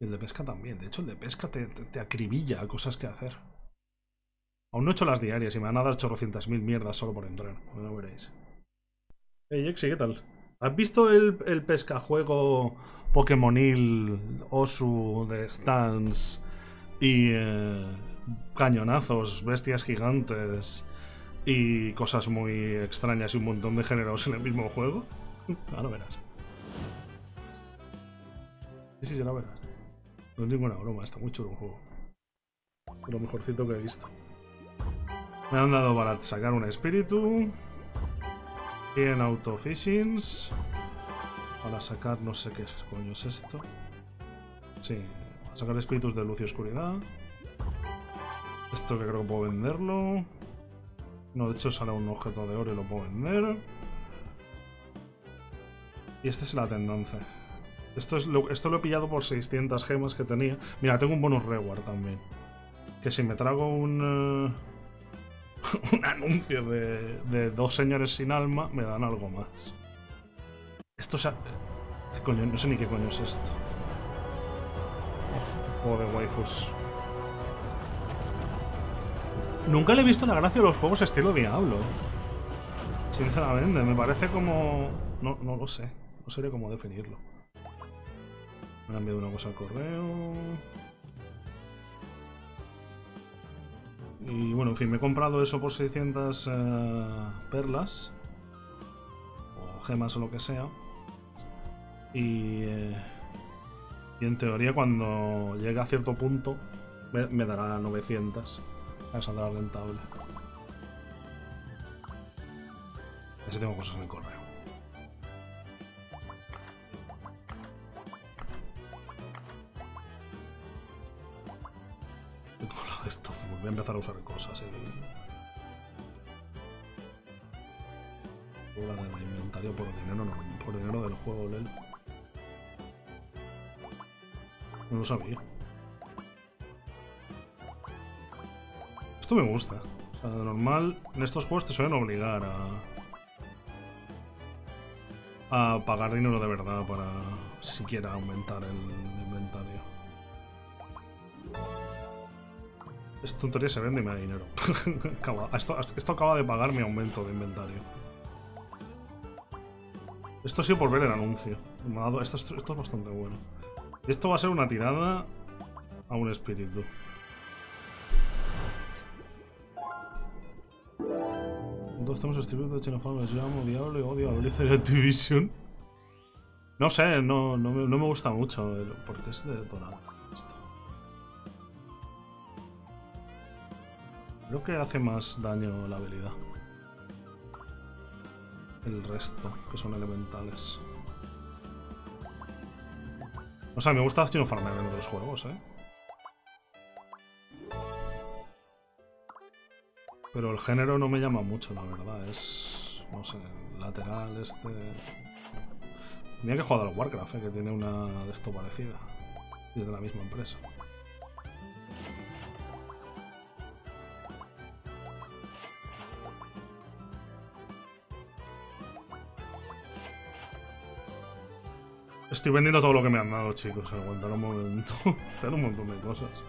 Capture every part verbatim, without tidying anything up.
Y el de pesca también. De hecho, el de pesca te, te, te acribilla a cosas que hacer. Aún no he hecho las diarias y me van a dar ochocientas mil mierdas solo por entrar. No lo veréis. Hey, Jexi, ¿qué tal? ¿Has visto el, el pescajuego Pokémonil, Osu, de stands y eh, cañonazos, bestias gigantes y cosas muy extrañas y un montón de géneros en el mismo juego? Ah, no verás. Sí, sí, ya lo verás. No es ninguna broma, está muy chulo el juego. Lo mejorcito que he visto. Me han dado para sacar un espíritu. cien autofishings. Para sacar no sé qué es, coño es esto. Sí, para sacar espíritus de luz y oscuridad. Esto que creo que puedo venderlo. No, de hecho sale un objeto de oro y lo puedo vender. Y este es el atendance. Esto, es lo, esto lo he pillado por seiscientas gemas que tenía. Mira, tengo un bonus reward también. Que si me trago un... Uh, un anuncio de, de dos señores sin alma, me dan algo más. Esto se ha... ¿Qué coño? No sé ni qué coño es esto. Juego de waifus. Nunca le he visto la gracia de los juegos estilo Diablo. Sinceramente, me parece como... No, no lo sé. No sé cómo definirlo. Me han enviado una cosa al correo. Y bueno, en fin, me he comprado eso por seiscientas eh, perlas. O gemas o lo que sea. Y, eh, y en teoría cuando llegue a cierto punto me, me dará novecientas. Me saldrá rentable. Así tengo cosas en el correo. Esto, voy a empezar a usar cosas. ¿Eh? Obra de inventario por dinero, no, por dinero del juego, Lel. No lo sabía. Esto me gusta. O sea, de normal, en estos juegos te suelen obligar a. a pagar dinero de verdad para siquiera aumentar el inventario. Esta tontería se vende y me da dinero. esto, esto acaba de pagar mi aumento de inventario. Esto ha sido por ver el anuncio. Me ha dado, esto, esto, esto es bastante bueno. Esto va a ser una tirada a un espíritu. Entonces tenemos espíritus de Chinafano. Yo amo Diablo y odio a Blizzard Activision. No sé, no, no, me, no me gusta mucho el, porque es de Torah. Creo que hace más daño la habilidad. El resto, que son elementales. O sea, me gusta hacer farmear en otros juegos, ¿eh? Pero el género no me llama mucho, la verdad. Es... no sé, lateral, este... Tenía que jugar al Warcraft, ¿eh? Que tiene una de esto parecida. Y es de la misma empresa. Estoy vendiendo todo lo que me han dado, chicos. Aguantar un momento. Tengo un montón de cosas.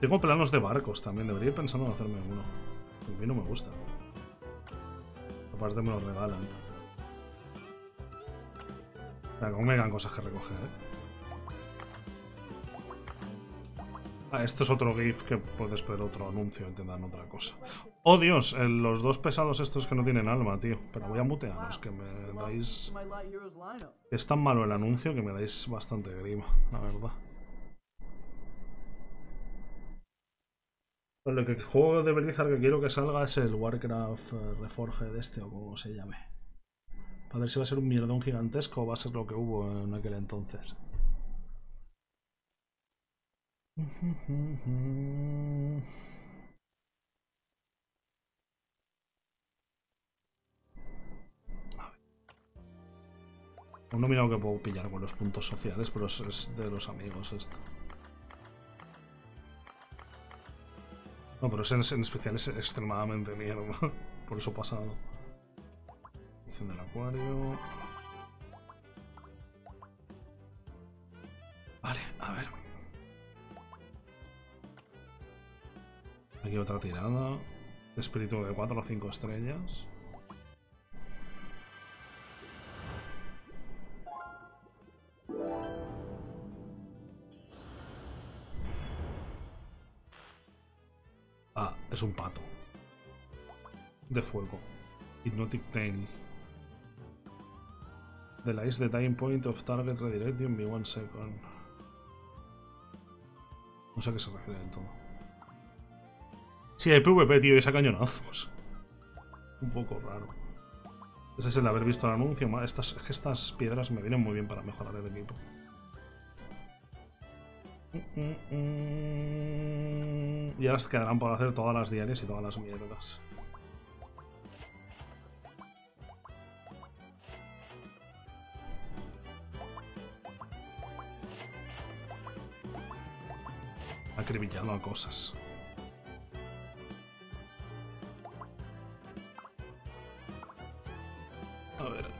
Tengo planos de barcos también. Debería ir pensando en hacerme uno. A mí no me gusta. Aparte me lo regalan. O sea, aún me quedan cosas que recoger, ¿eh? Ah, esto es otro GIF que puedes ver otro anuncio y te dan otra cosa. ¡Oh, Dios! Los dos pesados estos que no tienen alma, tío. Pero voy a mutearos, que me dais... Es tan malo el anuncio que me dais bastante grima, la verdad. Pero el, que, el juego de Blizzard que quiero que salga es el Warcraft Reforged este, o como se llame. A ver si va a ser un mierdón gigantesco o va a ser lo que hubo en aquel entonces. No he mirado que puedo pillar con los puntos sociales, pero es de los amigos esto. No, pero es en, en especial es extremadamente mierda. Por eso pasado. Colección del acuario. Vale, a ver. Aquí otra tirada. Espíritu de cuatro o cinco estrellas. Ah, es un pato. De fuego. Hypnotic Tail. Delays the time point of target redirection by one second. No sé a qué se refiere del todo. Sí, hay PvP, tío, y saca cañonazos. Un poco raro. Este es el de haber visto el anuncio. Estas, es que estas piedras me vienen muy bien para mejorar el equipo. Y ahora se quedarán por hacer todas las diarias y todas las mierdas. Acribillado a cosas. A ver.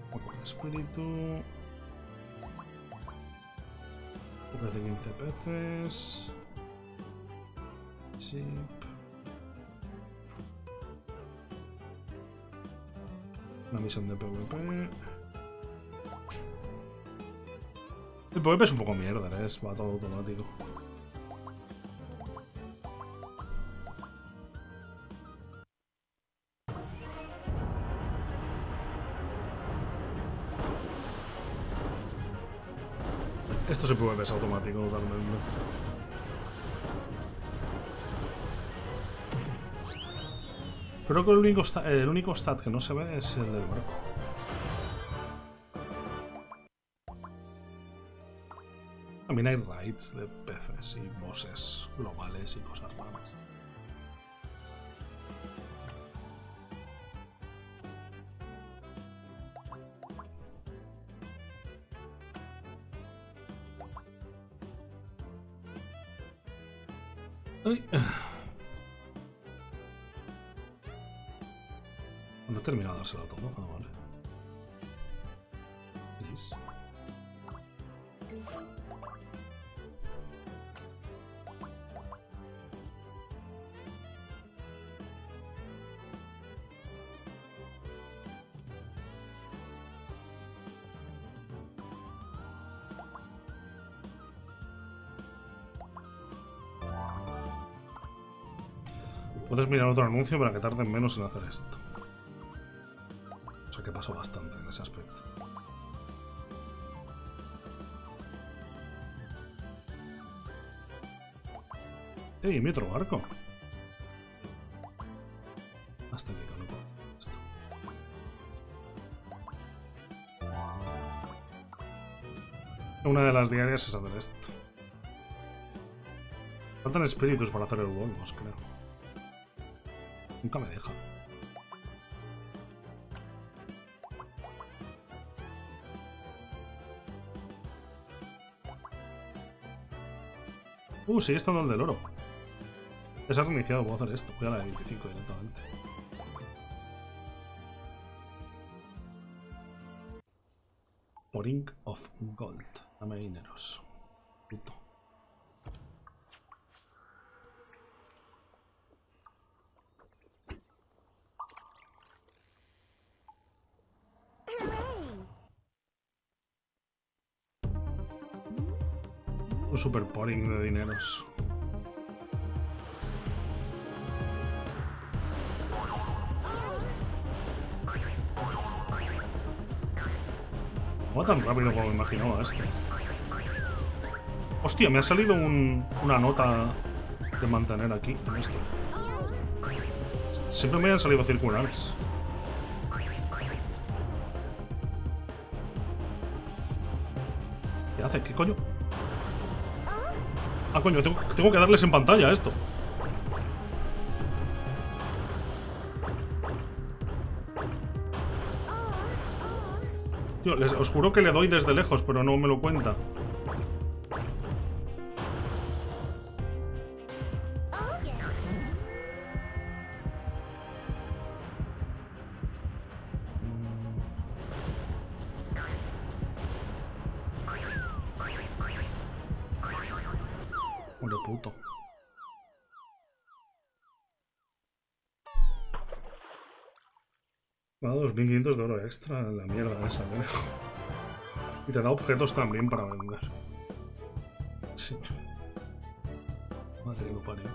Un poco de espíritu. Un poco de quince peces. Sí. Una misión de PvP. El PvP es un poco mierda, ¿eh? Es va todo automático. Esto sí, PvP es automático totalmente. Creo que el único, el único stat que no se ve es el del barco. También hay raids de peces y bosses globales y cosas raras. Ay. No he terminado de dárselo todo, ah, vale. Please. Puedes mirar otro anuncio para que tarden menos en hacer esto. Que pasó bastante en ese aspecto. ¡Ey, mi otro barco! Hasta aquí, no puedo hacer esto. Una de las diarias es hacer esto. Faltan espíritus para hacer el bonus, creo. Nunca me deja. Uh, sigue estando el del oro. Ya se ha reiniciado, puedo hacer esto. Voy a la de veinticinco directamente. Ring of Gold. Dame dineros. Puto. Un super pouring de dineros. Va tan rápido como me imaginaba este. Hostia, me ha salido un, una nota de mantener aquí en esto. Siempre me han salido circulares. ¿Qué hace? ¿Qué coño? Ah, coño, tengo, tengo que darles en pantalla esto. Yo les, os juro que le doy desde lejos, pero no me lo cuenta. dos mil quinientos de oro extra, la mierda esa, ¿eh? Y te da objetos también para vender. Sí. Madre que lo parió.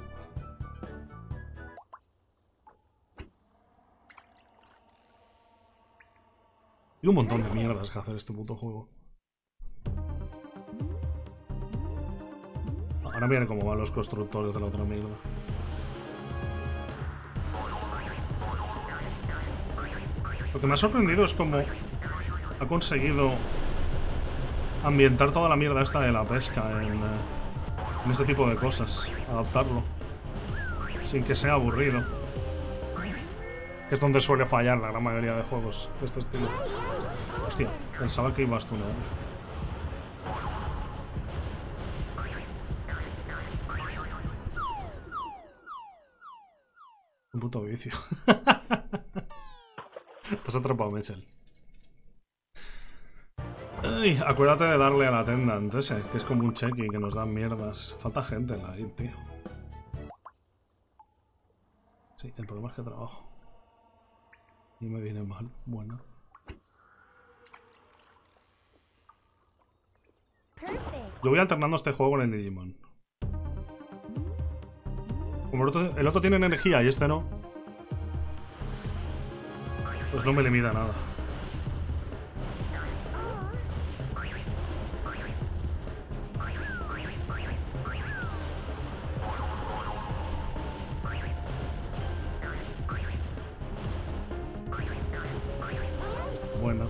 Y un montón de mierdas que hacer este puto juego. Ahora miren cómo van los constructores de la otra mierda. Lo que me ha sorprendido es cómo ha conseguido ambientar toda la mierda esta de la pesca en, en este tipo de cosas, adaptarlo, sin que sea aburrido. Es donde suele fallar la gran mayoría de juegos de este estilo. Hostia, pensaba que ibas tú, ¿no? Un puto vicio. Estás atrapado, Michel. Ay, acuérdate de darle a la tenda antes, eh, que es como un check-in que nos dan mierdas. Falta gente en la guild, tío. Sí, el problema es que trabajo. Y me viene mal. Bueno. Yo voy alternando este juego con el Digimon. Como el otro, el otro tiene energía y este no. Pues no me limita nada. Bueno,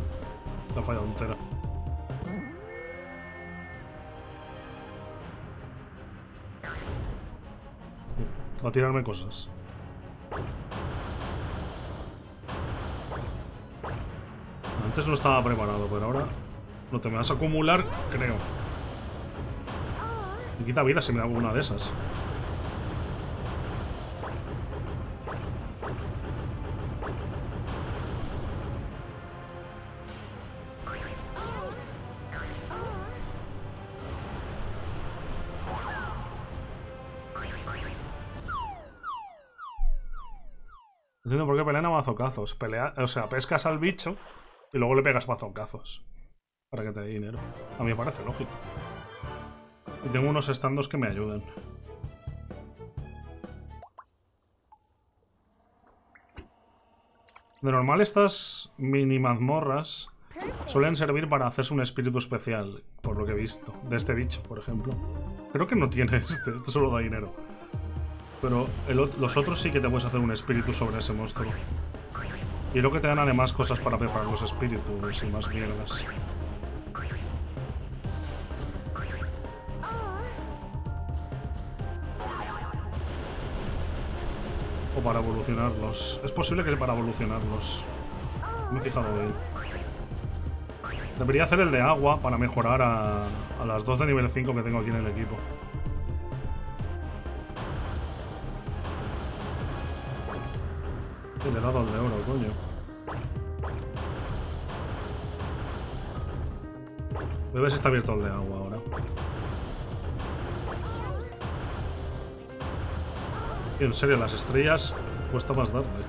la falla entera. Va a tirarme cosas. Antes no estaba preparado, pero ahora no te me vas a acumular, creo. Me quita vida si me da una de esas. No entiendo por qué pelean a mazocazos. Pelea, o sea, pescas al bicho. Y luego le pegas mazocazos para que te dé dinero. A mí me parece lógico. Y tengo unos estandos que me ayudan. De normal estas mini mazmorras suelen servir para hacerse un espíritu especial, por lo que he visto. De este bicho, por ejemplo. Creo que no tiene este, este solo da dinero. Pero el, los otros sí que te puedes hacer un espíritu sobre ese monstruo. Y lo que te dan además cosas para preparar los espíritus y más mierdas. O para evolucionarlos. Es posible que para evolucionarlos. Me he fijado bien. Debería hacer el de agua para mejorar a, a las dos de nivel cinco que tengo aquí en el equipo. Le he dado el de oro, coño. Debe ser está abierto el de agua ahora. Y en serio, las estrellas cuesta más darle.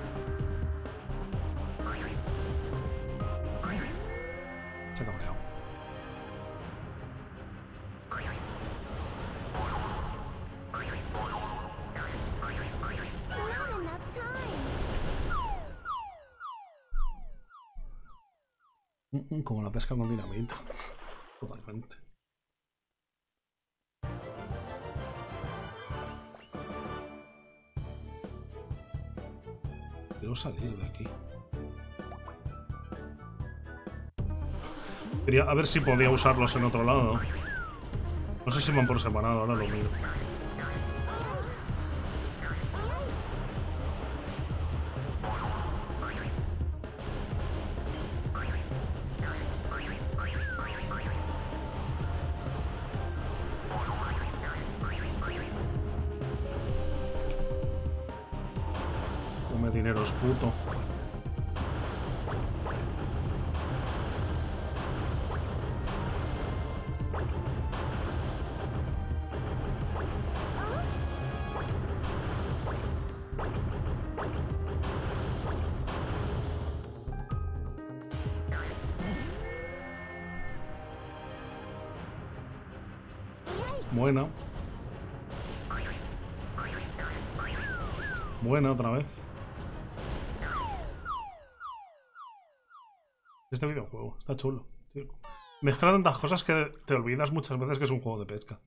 Se ha cabreado. Como la pesca con dinamita. Totalmente. Quiero salir de aquí. Quería a ver si podía usarlos en otro lado. No sé si van por separado, ahora lo miro. marineros, puto. Bueno. Bueno, otra vez. Este videojuego está chulo, tío. Mezcla tantas cosas que te olvidas muchas veces que es un juego de pesca.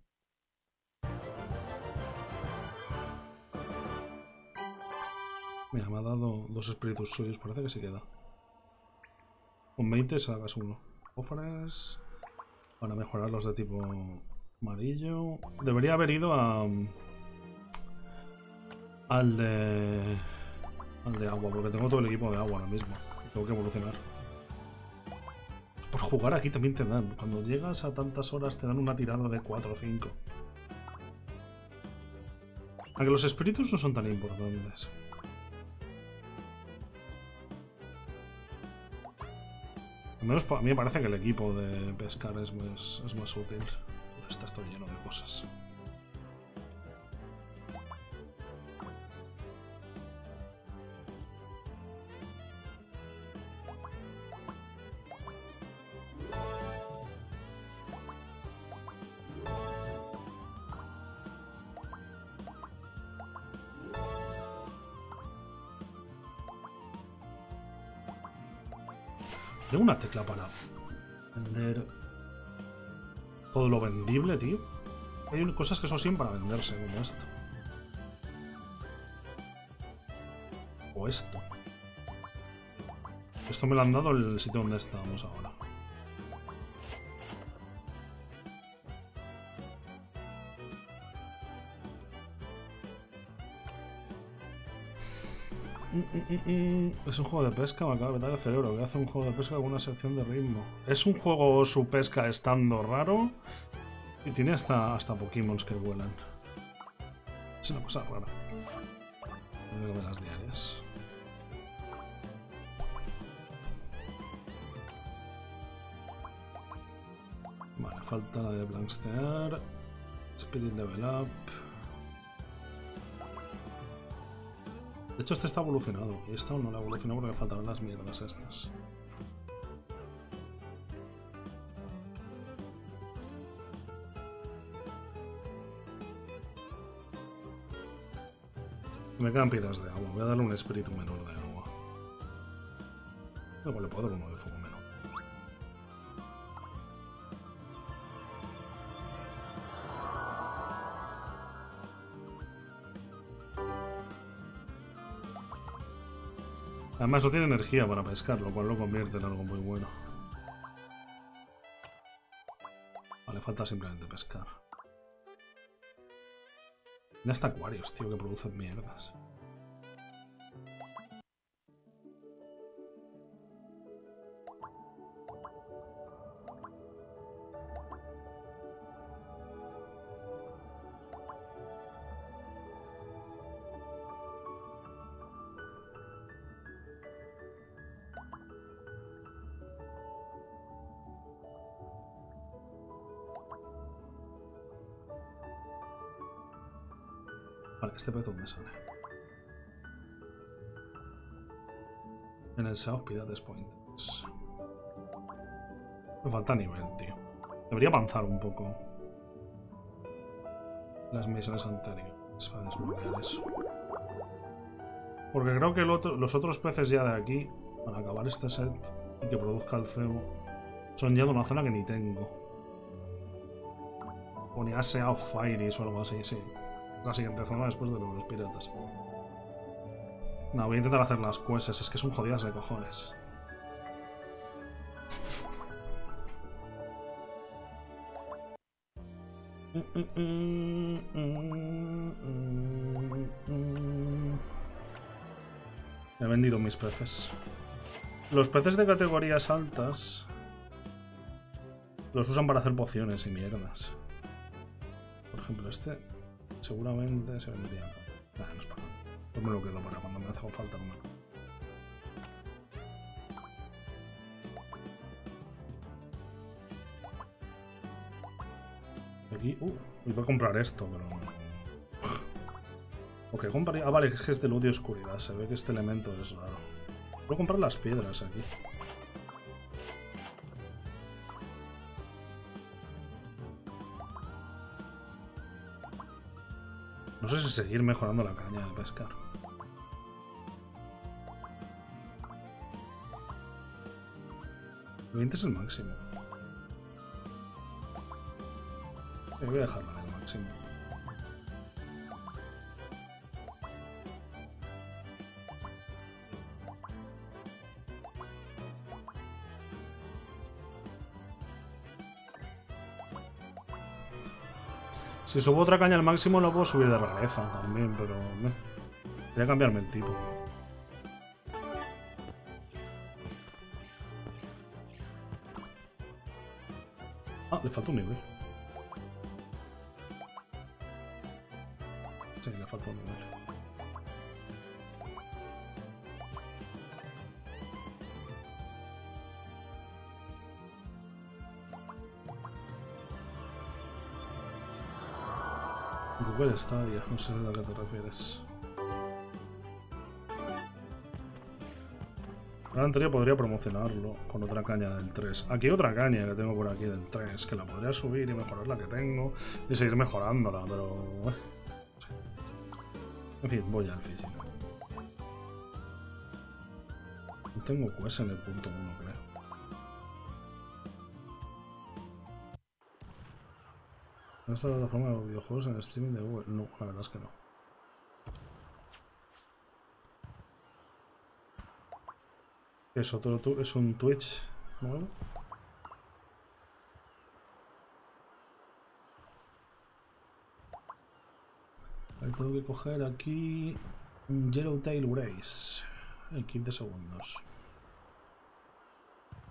Mira, me ha dado dos espíritus suyos, parece que se queda. Con veinte sacas uno. Cofres. Para mejorar los de tipo amarillo. Debería haber ido a... Al de... Al de agua, porque tengo todo el equipo de agua ahora mismo. Tengo que evolucionar. Por jugar aquí también te dan. Cuando llegas a tantas horas te dan una tirada de cuatro o cinco. Aunque los espíritus no son tan importantes. Al menos a mí me parece que el equipo de pescar es más, es más útil. Está todo lleno de cosas. Tengo una tecla para vender todo lo vendible, tío. Hay cosas que son siempre para venderse, como esto. O esto. Esto me lo han dado el sitio donde estamos ahora. Es un juego de pesca, me acaba de petar el cerebro. Que hace un juego de pesca con una sección de ritmo. Es un juego su pesca estando raro. Y tiene hasta, hasta Pokémon que vuelan. Es una cosa rara. Voy a ver las diarias. Vale, falta la de Blankstear. Spirit Level Up. De hecho, este está evolucionado. Y esta no la evolucionó porque faltaban las mierdas estas. Me quedan piedras de agua. Voy a darle un espíritu menor de agua. Luego le puedo dar uno de fuego menor. Además no tiene energía para pescar, lo cual lo convierte en algo muy bueno. Vale, falta simplemente pescar. Tiene hasta acuarios, tío, que producen mierdas. Este pez me sale. En el South Pirates Point. Me falta nivel, tío. Debería avanzar un poco. Las misiones anteriores para desbloquear eso. Porque creo que el otro, los otros peces ya de aquí, para acabar este set y que produzca el cebo, son ya de una zona que ni tengo. Ponía Sea Fairies o algo así, sí. La siguiente zona después de los piratas. No, voy a intentar hacer las quests, es que son jodidas de cojones. He vendido mis peces. Los peces de categorías altas los usan para hacer pociones y mierdas. Por ejemplo, este... seguramente se vendría. Nada, no es para nada. Pues me lo quedo para cuando me hace falta comer. Aquí, uh, iba a comprar esto, pero no. Ok, compraría... Ah, vale, es que es de luz y oscuridad. Se ve que este elemento es raro. Voy a comprar las piedras aquí. No sé si seguir mejorando la caña de pescar. veinte es el máximo. Eh, voy a dejarla en el máximo. Si subo otra caña al máximo, la puedo subir de rareza también, pero... Me... Voy a cambiarme el tipo. Ah, le falta un nivel. Sí, le falta un nivel. Google Stadia, no sé a qué te refieres. Ahora en teoría podría promocionarlo con otra caña del tres. Aquí otra caña que tengo por aquí del tres, que la podría subir y mejorar la que tengo y seguir mejorándola, pero... Bueno, sí. En fin, voy al físico. No tengo Q S en el punto uno, creo. ¿No está la plataforma de los videojuegos en el streaming de Google? No, la verdad es que no. ¿Es otro tu es un Twitch nuevo? Ahí tengo que coger aquí un Yellowtail Grace en quince segundos.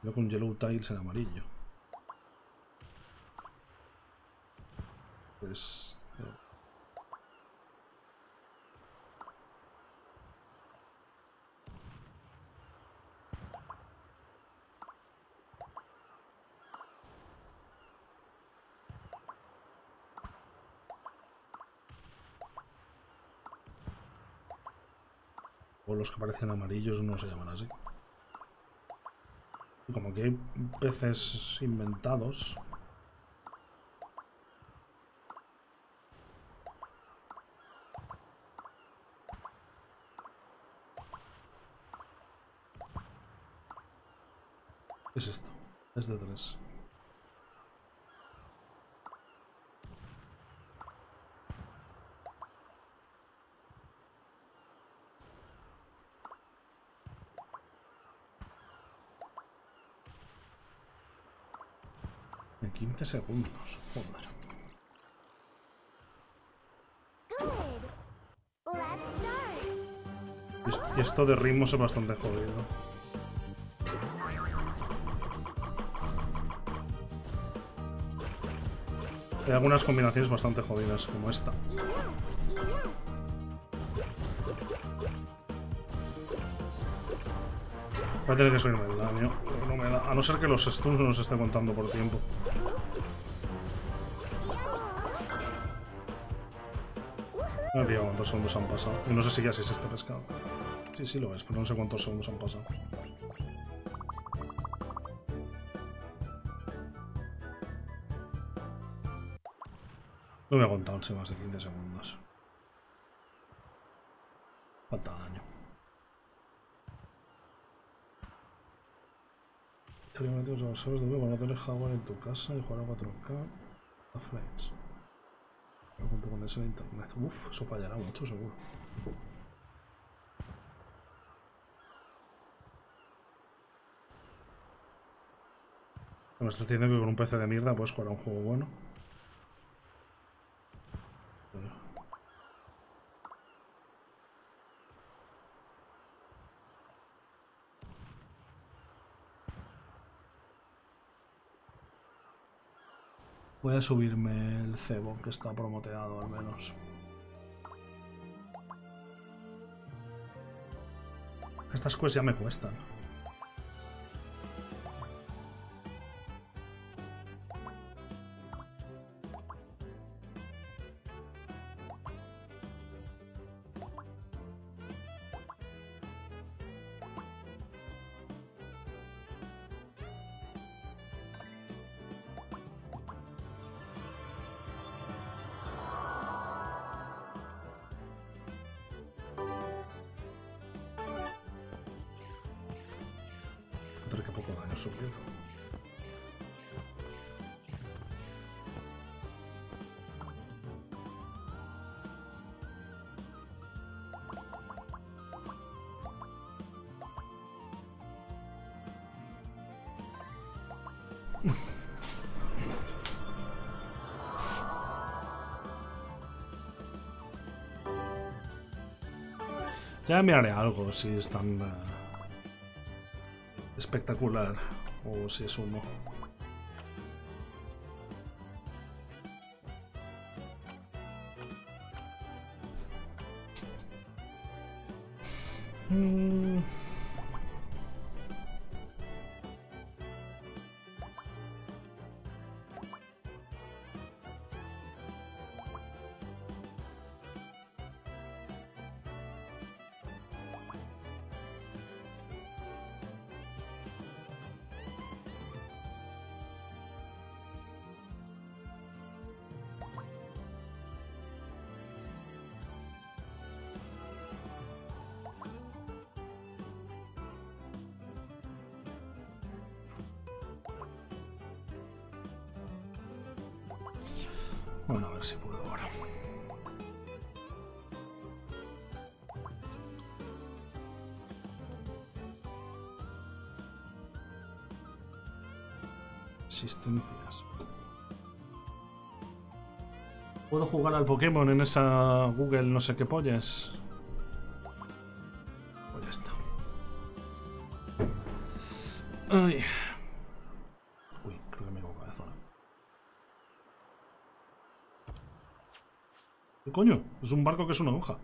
Yo con Yellowtails en amarillo. Pues... O los que parecen amarillos no se llaman así. Como que hay peces inventados. ¿Qué es esto? Es de tres. En quince segundos. Joder. Y esto de ritmo es bastante jodido. Hay algunas combinaciones bastante jodidas, como esta. Voy a tener que subirme el daño. No me da. A no ser que los stuns no se estén contando por tiempo. No he pillado cuántos segundos han pasado. Y no sé si ya sí es este pescado. Sí, sí lo es, pero no sé cuántos segundos han pasado. No me ha contado en más de quince segundos. Falta daño. Experimentos a los de para no tener hardware en tu casa y jugar a cuatro K a frames. No cuento con eso en internet. Uff, eso fallará mucho seguro. Me está diciendo que con un P C de mierda puedes jugar a un juego bueno. Voy a subirme el cebo, que está promoteado al menos. Estas cosas ya me cuestan. subido. Ya miraré algo si es tan uh, espectacular o si es humo. Mm. Bueno, a ver si puedo ahora. Existencias. ¿Puedo jugar al Pokémon en esa Google no sé qué pollas? Pues ya está. Ay. Coño, es un barco que es una hoja.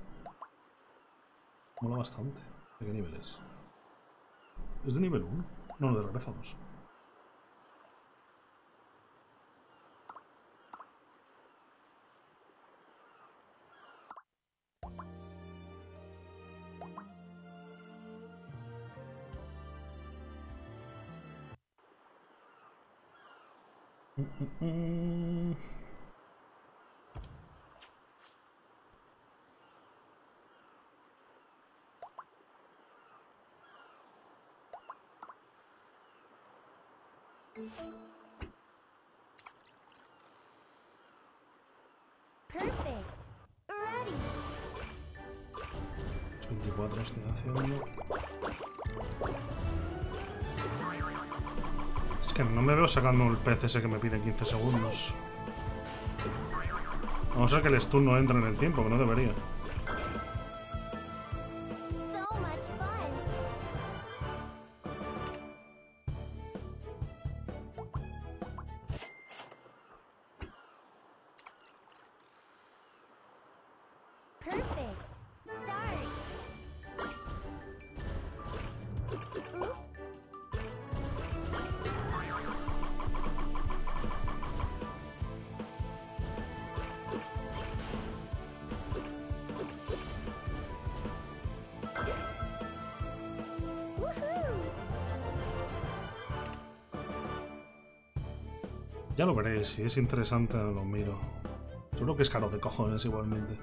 Mola bastante. ¿De qué nivel es? Es de nivel uno. No, no, de regresa dos. Mm, mm, mm. Perfect. Ready. veinticuatro estoy haciendo. Es que no me veo sacando el pez ese que me pide quince segundos. A no ser que el stun no entre en el tiempo, que no debería. Ya lo veréis, si es interesante lo miro. Seguro que es caro de cojones igualmente.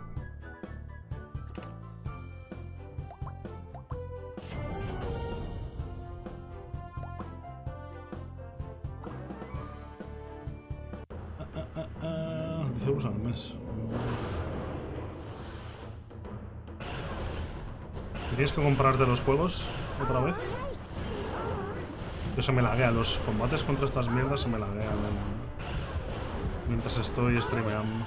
¿Tienes que comprarte los juegos otra vez? Yo se me laguea, los combates contra estas mierdas se me laguean mientras estoy streameando.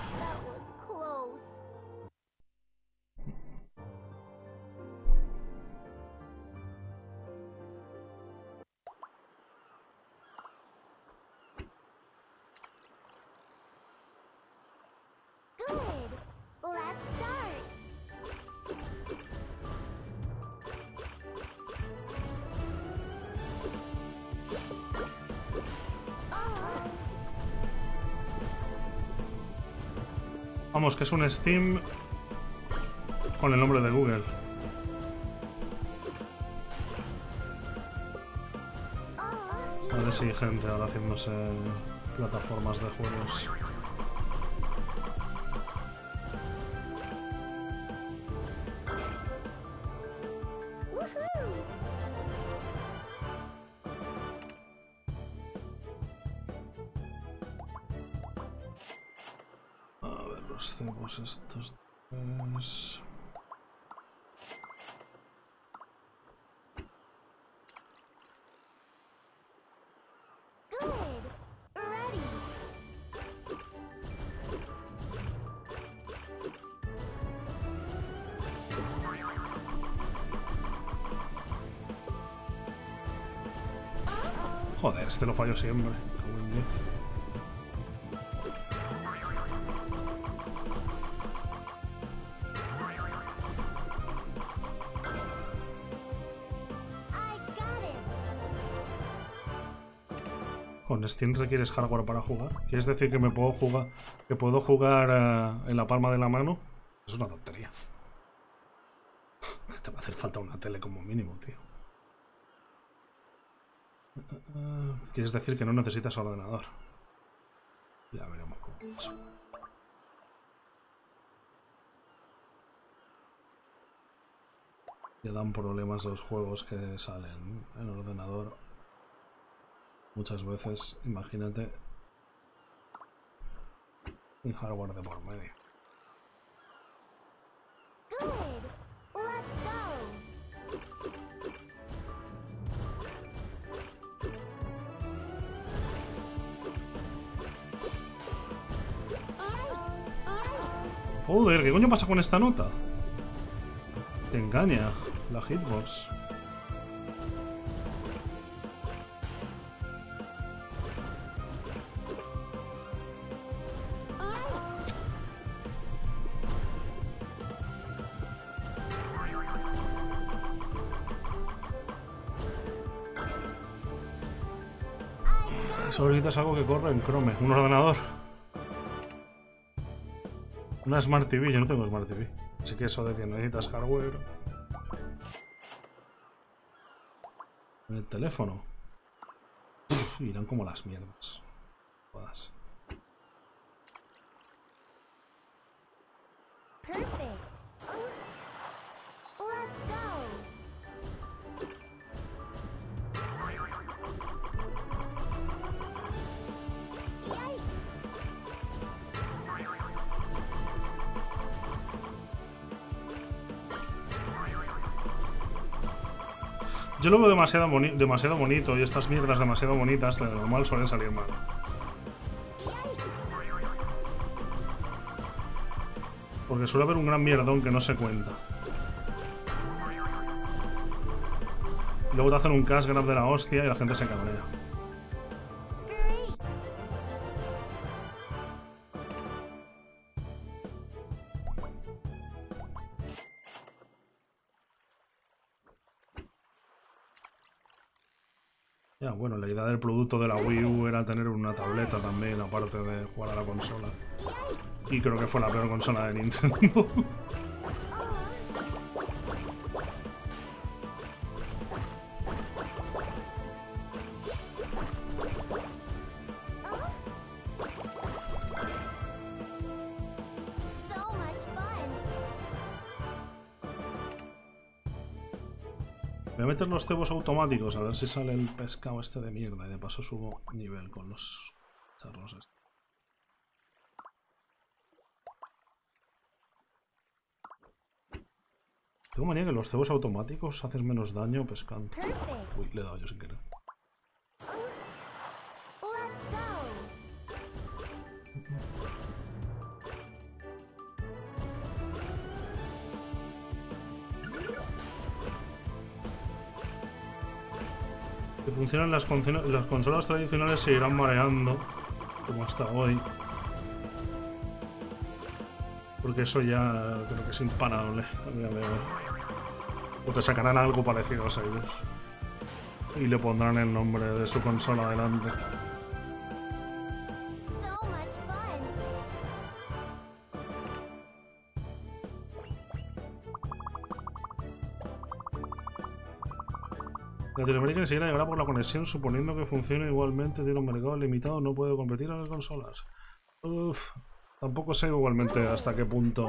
Vamos, que es un Steam con el nombre de Google. A ver si hay gente ahora haciéndose plataformas de juegos. los cemos estos. Demonios. Joder, este lo fallo siempre. Con Steam requieres hardware para jugar. ¿Quieres decir que me puedo jugar, que puedo jugar uh, en la palma de la mano? Es una tontería. Te va a hacer falta una tele como mínimo, tío. Quieres decir que no necesitas ordenador. Ya veremos cómo es. Ya dan problemas los juegos que salen en ordenador. Muchas veces, imagínate, un hardware de por medio. Joder, ¿qué coño pasa con esta nota? Te engaña la hitbox. Solo necesitas algo que corra en Chrome, un ordenador. Una Smart T V, yo no tengo Smart T V. Así que eso de que necesitas hardware. En el teléfono. Uf, irán como las mierdas. Jodas. Yo lo veo demasiado, boni demasiado bonito y estas mierdas demasiado bonitas de normal suelen salir mal. Porque suele haber un gran mierdón que no se cuenta. Y luego te hacen un cash grab de la hostia y la gente se cabrea. El producto de la Wii U era tener una tableta también, aparte de jugar a la consola. Y creo que fue la peor consola de Nintendo. Los cebos automáticos, a ver si sale el pescado este de mierda y de paso subo nivel con los charros estos. Tengo manía que los cebos automáticos haces menos daño pescando. Uy, le he dado yo sin querer. Funcionan las, las consolas tradicionales, se irán mareando como hasta hoy, porque eso ya creo que es imparable. O te sacarán algo parecido a ellos y le pondrán el nombre de su consola adelante. Latinoamérica ni siquiera llegará por la conexión, suponiendo que funcione igualmente, tiene un mercado limitado, no puede competir a las consolas. Uf, tampoco sé igualmente hasta qué punto.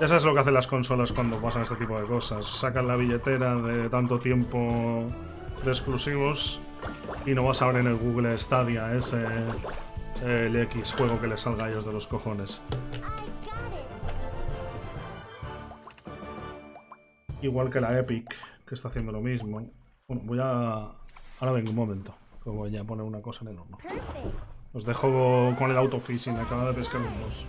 Ya sabes lo que hacen las consolas cuando pasan este tipo de cosas. Sacan la billetera de tanto tiempo de exclusivos y no vas a ver en el Google Stadia ese el X juego que les salga a ellos de los cojones. Igual que la Epic, que está haciendo lo mismo. Bueno, voy a... Ahora vengo un momento, que voy a poner una cosa en el horno. Os dejo con el autofishing, acaba de pescar un boss.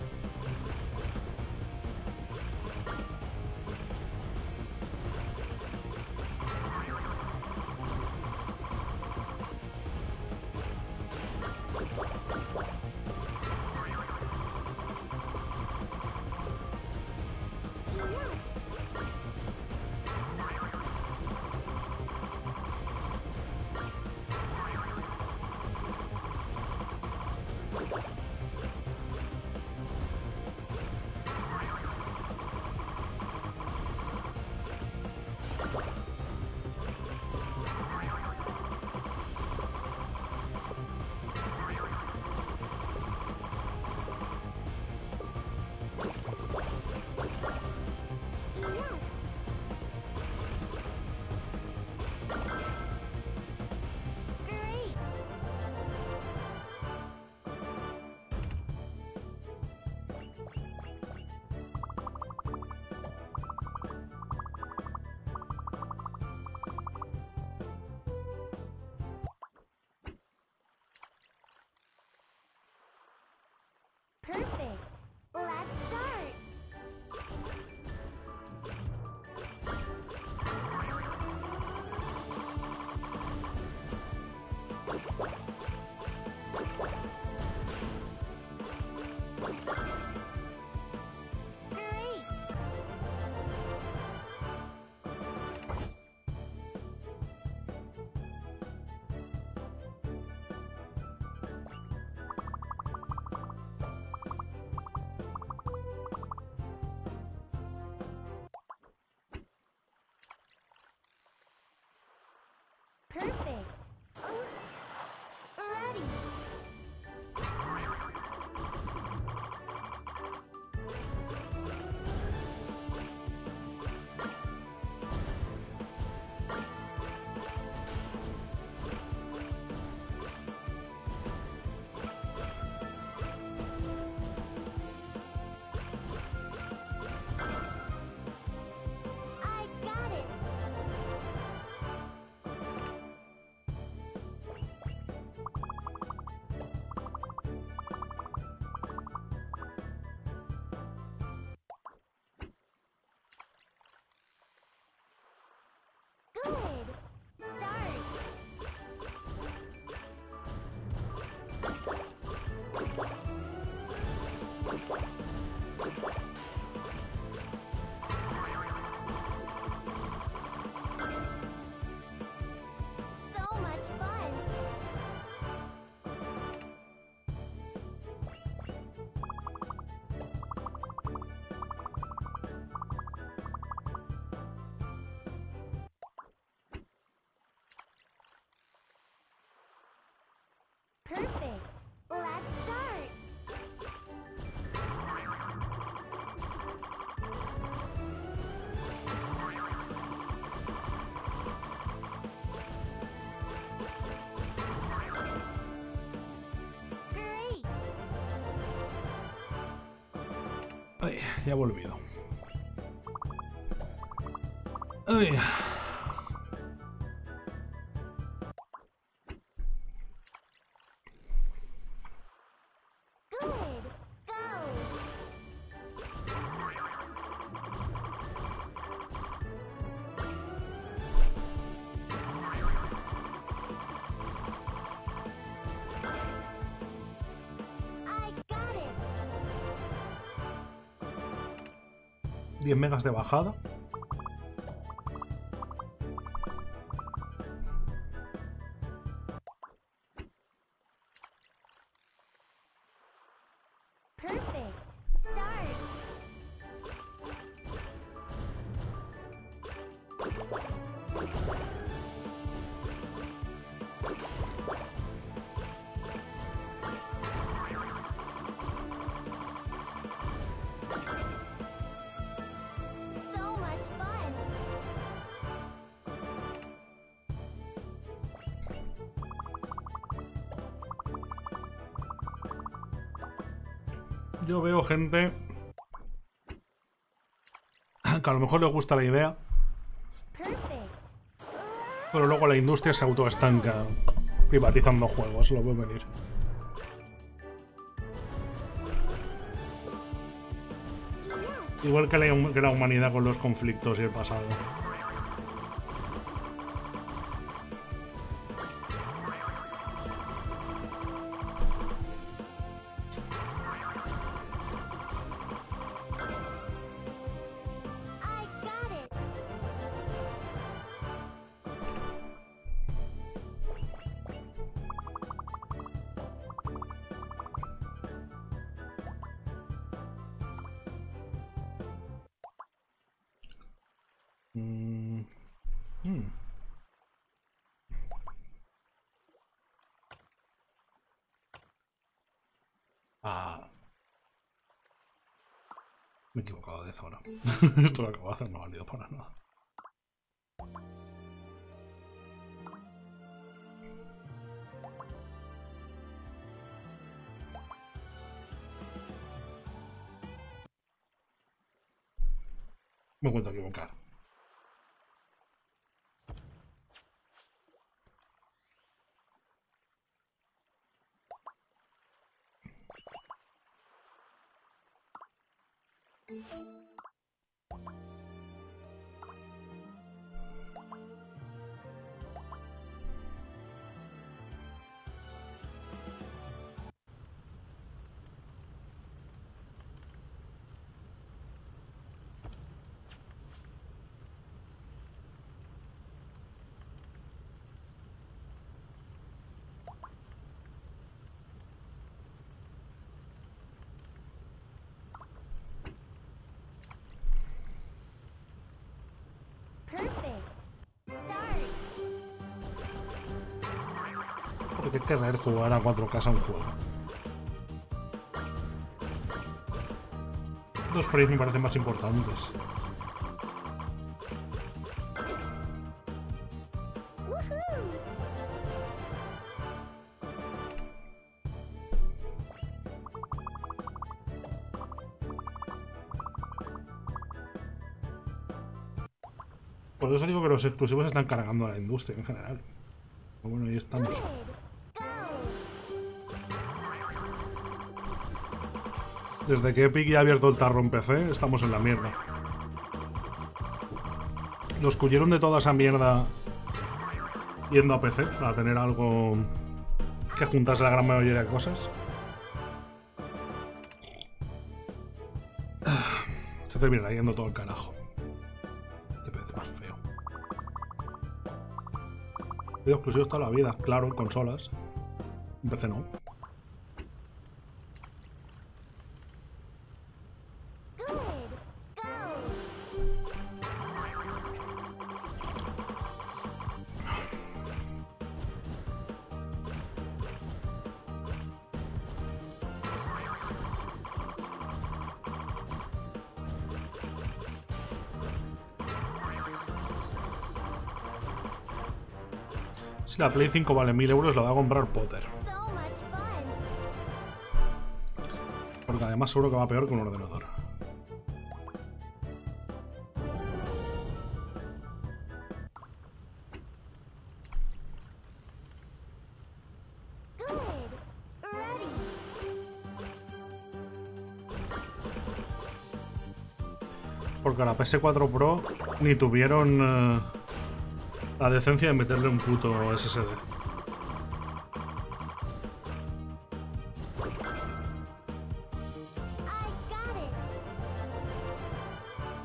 Ay, ya he volvido. Ay. diez megas de bajada. Yo veo gente que a lo mejor les gusta la idea, Pero luego la industria se autoestanca privatizando juegos, lo puede venir. Igual que la, que la humanidad con los conflictos y el pasado. Zona. Esto lo acabo de hacer, no ha valido para nada. Me encuentro equivocar. Porque querer jugar a cuatro K a un juego. Los frames me parecen más importantes. Por eso digo que los exclusivos están cargando a la industria en general. Pero bueno, ahí estamos. Desde que Epic ya ha abierto el tarro en P C, estamos en la mierda. Los que huyeron de toda esa mierda yendo a P C para tener algo que juntase la gran mayoría de cosas. Se termina yendo todo el carajo. Qué pez más feo. He sido exclusivo toda la vida, claro, en consolas. En P C no. La Play cinco vale mil euros, la va a comprar Potter. Porque además seguro que va peor que un ordenador. Porque la P S cuatro Pro ni tuvieron... Uh... la decencia de meterle un puto S S D.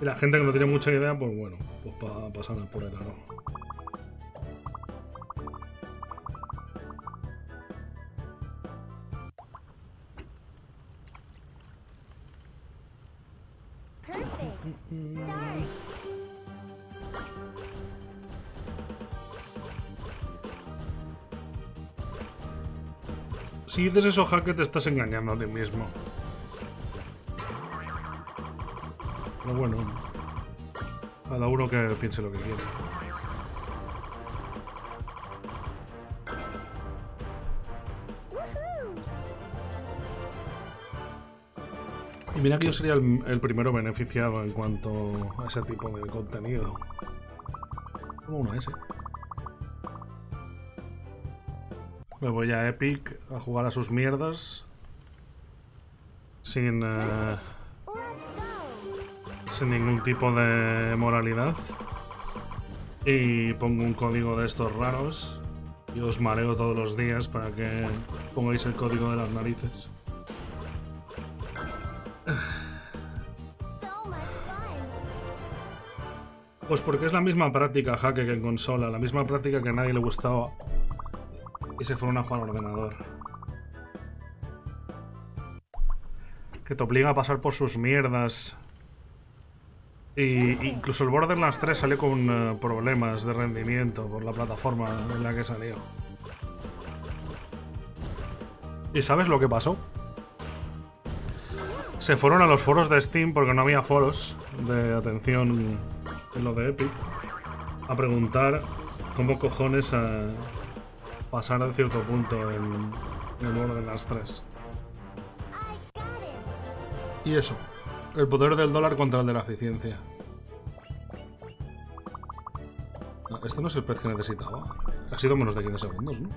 Y la gente que no tiene mucha idea, pues bueno, pues para pasar a por el aro. Si dices eso, hacker, te estás engañando a ti mismo. Pero bueno, cada uno que piense lo que quiere. Y mira que yo sería el, el primero beneficiado en cuanto a ese tipo de contenido. Como una S. Me voy a Epic a jugar a sus mierdas. Sin... Eh, sin ningún tipo de moralidad. Y pongo un código de estos raros. Y os mareo todos los días para que pongáis el código de las narices. Pues porque es la misma práctica, jaque, que en consola. La misma práctica que a nadie le gustaba. Y se fueron a jugar al ordenador. Que te obliga a pasar por sus mierdas. Y incluso el Borderlands tres salió con uh, problemas de rendimiento por la plataforma en la que salió. ¿Y sabes lo que pasó? Se fueron a los foros de Steam porque no había foros de atención en lo de Epic a preguntar cómo cojones a pasar a cierto punto en el Borderlands tres. Y eso. El poder del dólar contra el de la eficiencia. Este no es el pez que necesitaba. Ha sido menos de quince segundos, ¿no?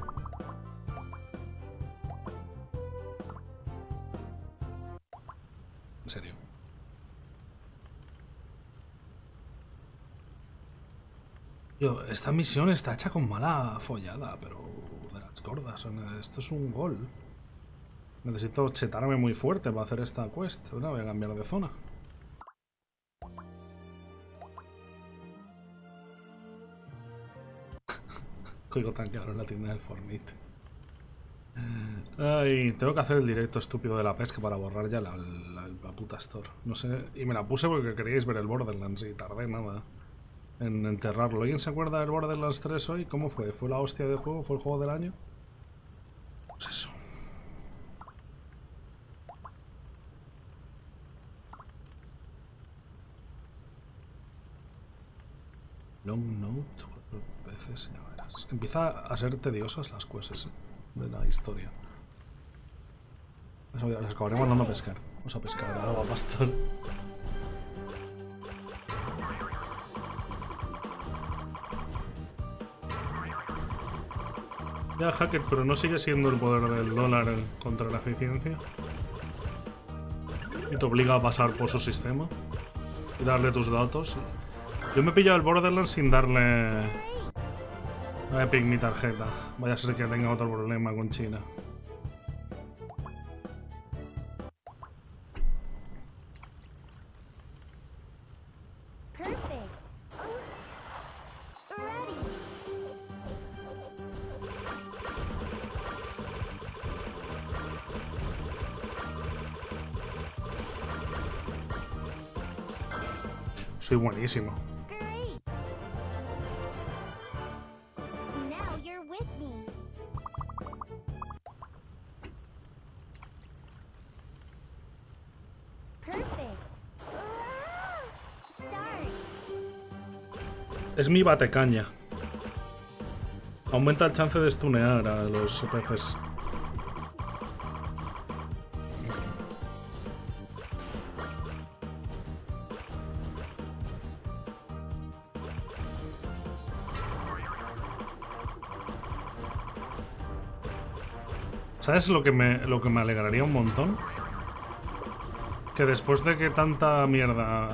En serio. Yo, esta misión está hecha con mala follada, pero de las gordas. Esto es un gol. Necesito chetarme muy fuerte para hacer esta quest. Ahora voy a cambiar de zona. Código tan claro en la tienda del Fortnite. Ay, tengo que hacer el directo estúpido de la pesca para borrar ya la, la, la puta store. No sé, y me la puse porque queríais ver el Borderlands y tardé nada en enterrarlo. ¿Alguien se acuerda del Borderlands tres hoy? ¿Cómo fue? ¿Fue la hostia de juego? ¿Fue el juego del año? Pues eso. Long note, cuatro veces ya verás. Empieza a ser tediosas las quests de la historia. Las acabaré mandando a pescar. Vamos a pescar al agua, pastor. Ya, hacker, pero no sigue siendo el poder del dólar contra la eficiencia. Y te obliga a pasar por su sistema y darle tus datos. Yo me he pillado el Borderlands sin darle a Epic mi tarjeta. Vaya a ser que tenga otro problema con China. Soy buenísimo. Es mi batecaña. Aumenta el chance de stunear a los peces. ¿Sabes lo que me, lo que me alegraría un montón? Que después de que tanta mierda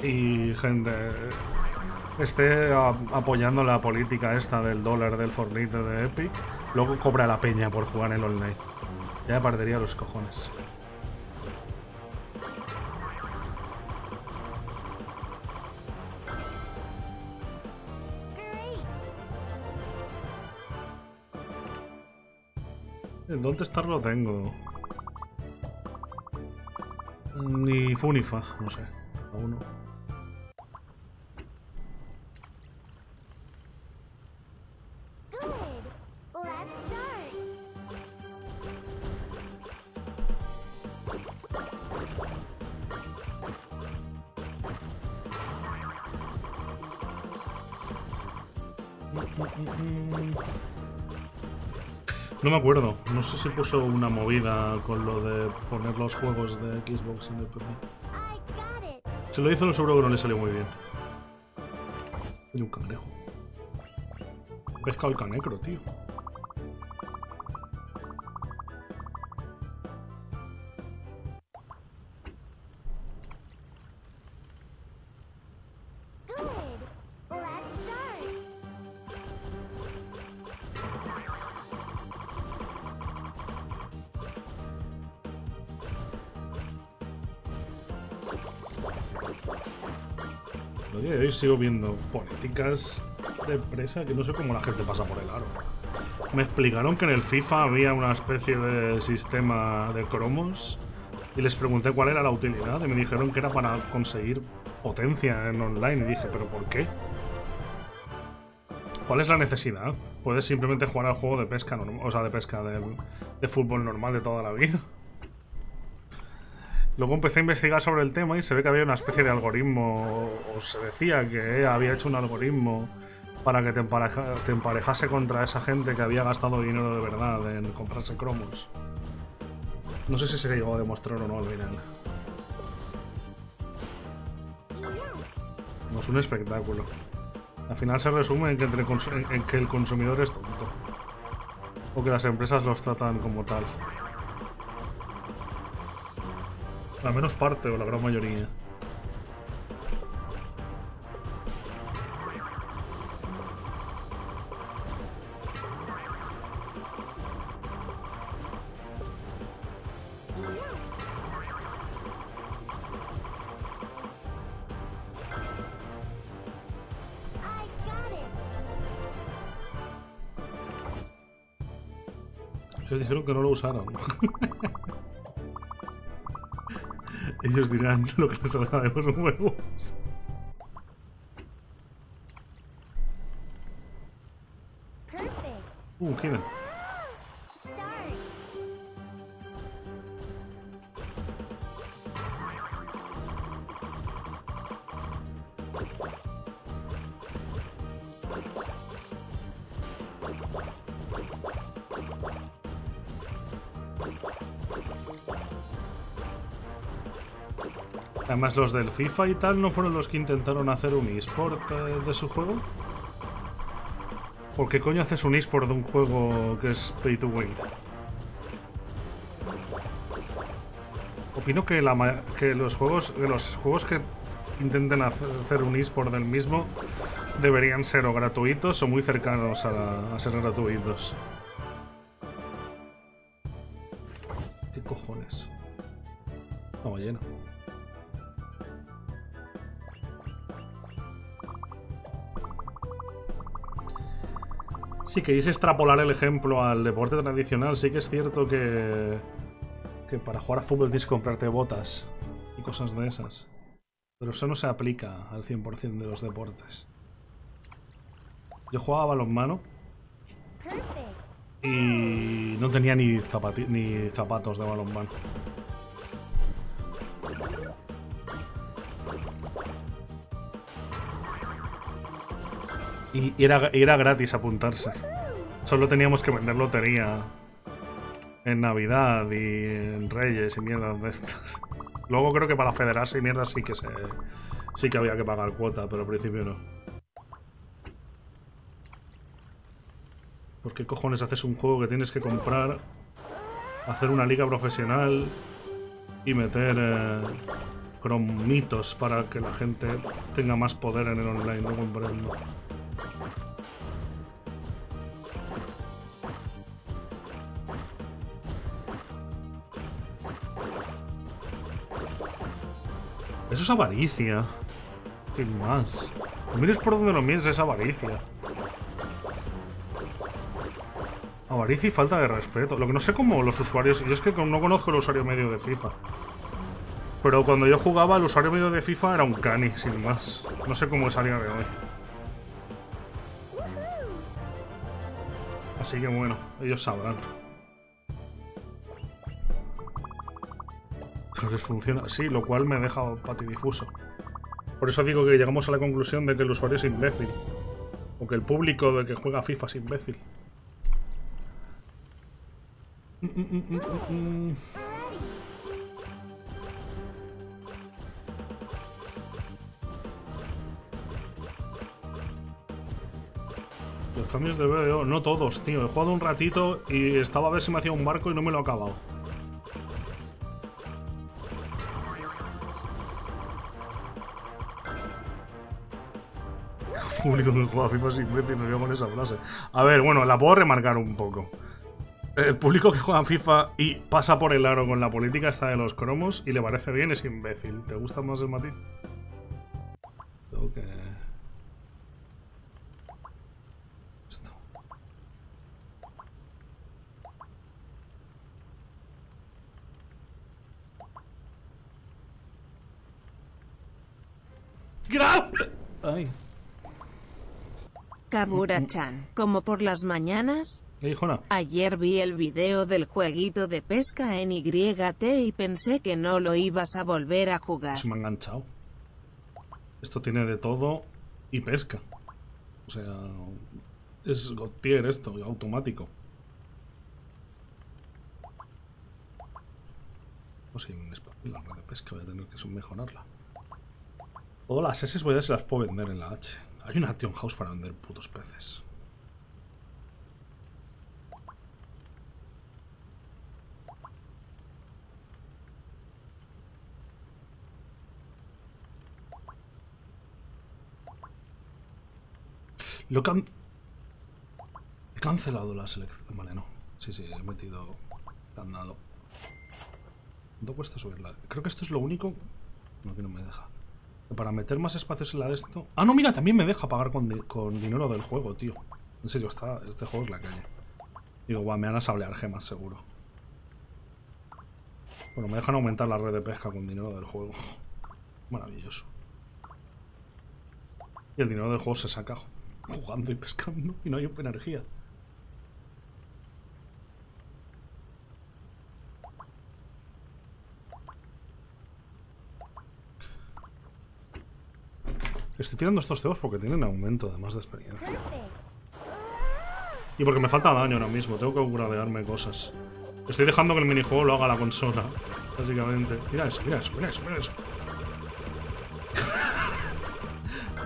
y gente esté a, apoyando la política esta del dólar del Fortnite de Epic, luego cobra la peña por jugar en el online. Ya me partiría los cojones. El Don't Star lo tengo. Ni Funifa, no sé. A uno. No me acuerdo, no sé si puso una movida con lo de poner los juegos de Xbox en el P C. Se lo hizo, no seguro que no le salió muy bien. Hay un cangrejo. Pesca al canecro, tío. a día de hoy sigo viendo políticas de empresa que no sé cómo la gente pasa por el aro. Me explicaron que en el FIFA había una especie de sistema de cromos y les pregunté cuál era la utilidad y me dijeron que era para conseguir potencia en online y dije, ¿pero por qué? ¿Cuál es la necesidad? Puedes simplemente jugar al juego de pesca normal, o sea, de pesca, de, de fútbol normal de toda la vida. Luego empecé a investigar sobre el tema y se ve que había una especie de algoritmo, o se decía que había hecho un algoritmo para que te, empareja, te emparejase contra esa gente que había gastado dinero de verdad en comprarse cromos. No sé si se llegó a demostrar o no al final. No es un espectáculo. Al final se resume en que, entre en que el consumidor es tonto. O que las empresas los tratan como tal. La menos parte, o la gran mayoría. Ellos dijeron que no lo usaron. Ellos dirán lo que les salga de los huevos. Uh, queda. Además, los del FIFA y tal no fueron los que intentaron hacer un eSport eh, de su juego. ¿Por qué coño haces un eSport de un juego que es pay to win? Opino que, la, que, los, juegos, que los juegos que intenten hacer un eSport del mismo deberían ser o gratuitos o muy cercanos a, la, a ser gratuitos. ¿Qué cojones? La ballena. Si queréis extrapolar el ejemplo al deporte tradicional, sí que es cierto que, que para jugar a fútbol tienes que comprarte botas y cosas de esas. Pero eso no se aplica al cien por cien de los deportes. Yo jugaba a balonmano y no tenía ni, zapati ni zapatos de balonmano. Y era, era gratis apuntarse. Solo teníamos que vender lotería en Navidad y en Reyes y mierdas de estas. Luego creo que para federarse y mierdas sí que se, sí que había que pagar cuota, pero al principio no. ¿Por qué cojones haces un juego que tienes que comprar, hacer una liga profesional y meter eh, cromitos para que la gente tenga más poder en el online? No comprendo. Eso es avaricia. ¿Qué más? Lo mires por donde lo mires, es avaricia. Avaricia y falta de respeto. Lo que no sé cómo los usuarios... Yo es que no conozco el usuario medio de FIFA. Pero cuando yo jugaba, el usuario medio de FIFA era un cani, sin más. No sé cómo es a día de hoy. Así que bueno, ellos sabrán. Pero les funciona así, lo cual me deja patidifuso. Por eso digo que llegamos a la conclusión de que el usuario es imbécil. O que el público de que juega FIFA es imbécil. Mm, mm, mm, mm, mm. Los cambios de B D O, no todos, tío. He jugado un ratito y estaba a ver si me hacía un barco y no me lo he acabado. Público que juega FIFA es imbécil, me veo con esa frase. A ver, bueno, la puedo remarcar un poco. El público que juega FIFA y pasa por el aro con la política esta de los cromos y le parece bien es imbécil. ¿Te gusta más el matiz? Tengo que... Esto. ¡Graf! ¡Ay! Kabura-chan, como por las mañanas... ¿Qué dijo, no? Ayer vi el video del jueguito de pesca en Y T y pensé que no lo ibas a volver a jugar. Se me ha enganchado. Esto tiene de todo y pesca. O sea, es gotier esto, automático. O sea, la red de pesca voy a tener que mejorarla. Todas las S voy a ver si las puedo vender en la H. Hay una Action House para vender putos peces. Lo can... He cancelado la selección. Vale, no. Sí, sí, he metido candado. ¿Cuánto cuesta subirla? Creo que esto es lo único. No, que no me deja. Para meter más espacios en la de esto. Ah, no, mira, también me deja pagar con, di con dinero del juego, tío. En serio, está... este juego es la calle. Digo, guau, me van a sablear gemas, seguro. Bueno, me dejan aumentar la red de pesca con dinero del juego. Maravilloso. Y el dinero del juego se saca jugando y pescando, y no hay energía. Estoy tirando estos cebos porque tienen aumento, además de experiencia. Y porque me falta daño ahora mismo, tengo que upgradearme cosas. Estoy dejando que el minijuego lo haga la consola, básicamente. Mira eso, mira eso, mira eso, mira eso.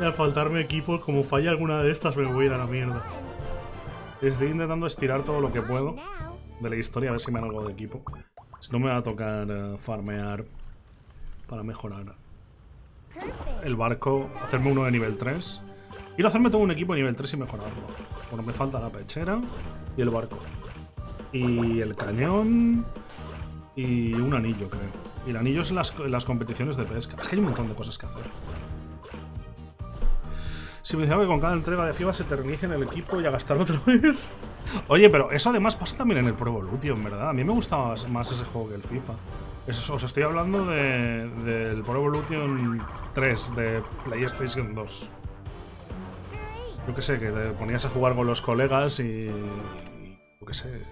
Al faltarme equipo, como falla alguna de estas, me voy a ir a la mierda. Estoy intentando estirar todo lo que puedo de la historia, a ver si me dan algo de equipo. Si no, me va a tocar uh, farmear para mejorar el barco, hacerme uno de nivel tres. Quiero hacerme todo un equipo de nivel tres y mejorarlo. Bueno, me falta la pechera y el barco. Y el cañón y un anillo, creo. Y el anillo es en las, en las competiciones de pesca. Es que hay un montón de cosas que hacer. Si me decían que con cada entrega de FIFA se eternice en el equipo y a gastar otra vez. Oye, pero eso además pasa también en el Pro Evolution, ¿verdad? A mí me gusta más, más ese juego que el FIFA. Eso, os estoy hablando de, del Pro Evolution tres de PlayStation dos. Yo que sé, que te ponías a jugar con los colegas y... Yo que sé...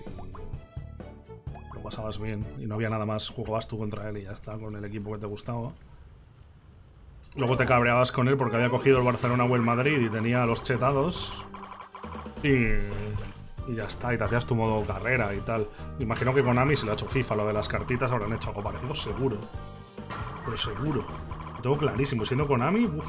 Lo pasabas bien y no había nada más. Jugabas tú contra él y ya está, con el equipo que te gustaba. Luego te cabreabas con él porque había cogido el Barcelona o el Madrid y tenía los chetados. Y, y ya está, y te hacías tu modo carrera y tal. Imagino que Konami se le ha hecho FIFA, lo de las cartitas habrán hecho algo parecido, seguro. Pero seguro. Lo tengo clarísimo, siendo Konami, uff.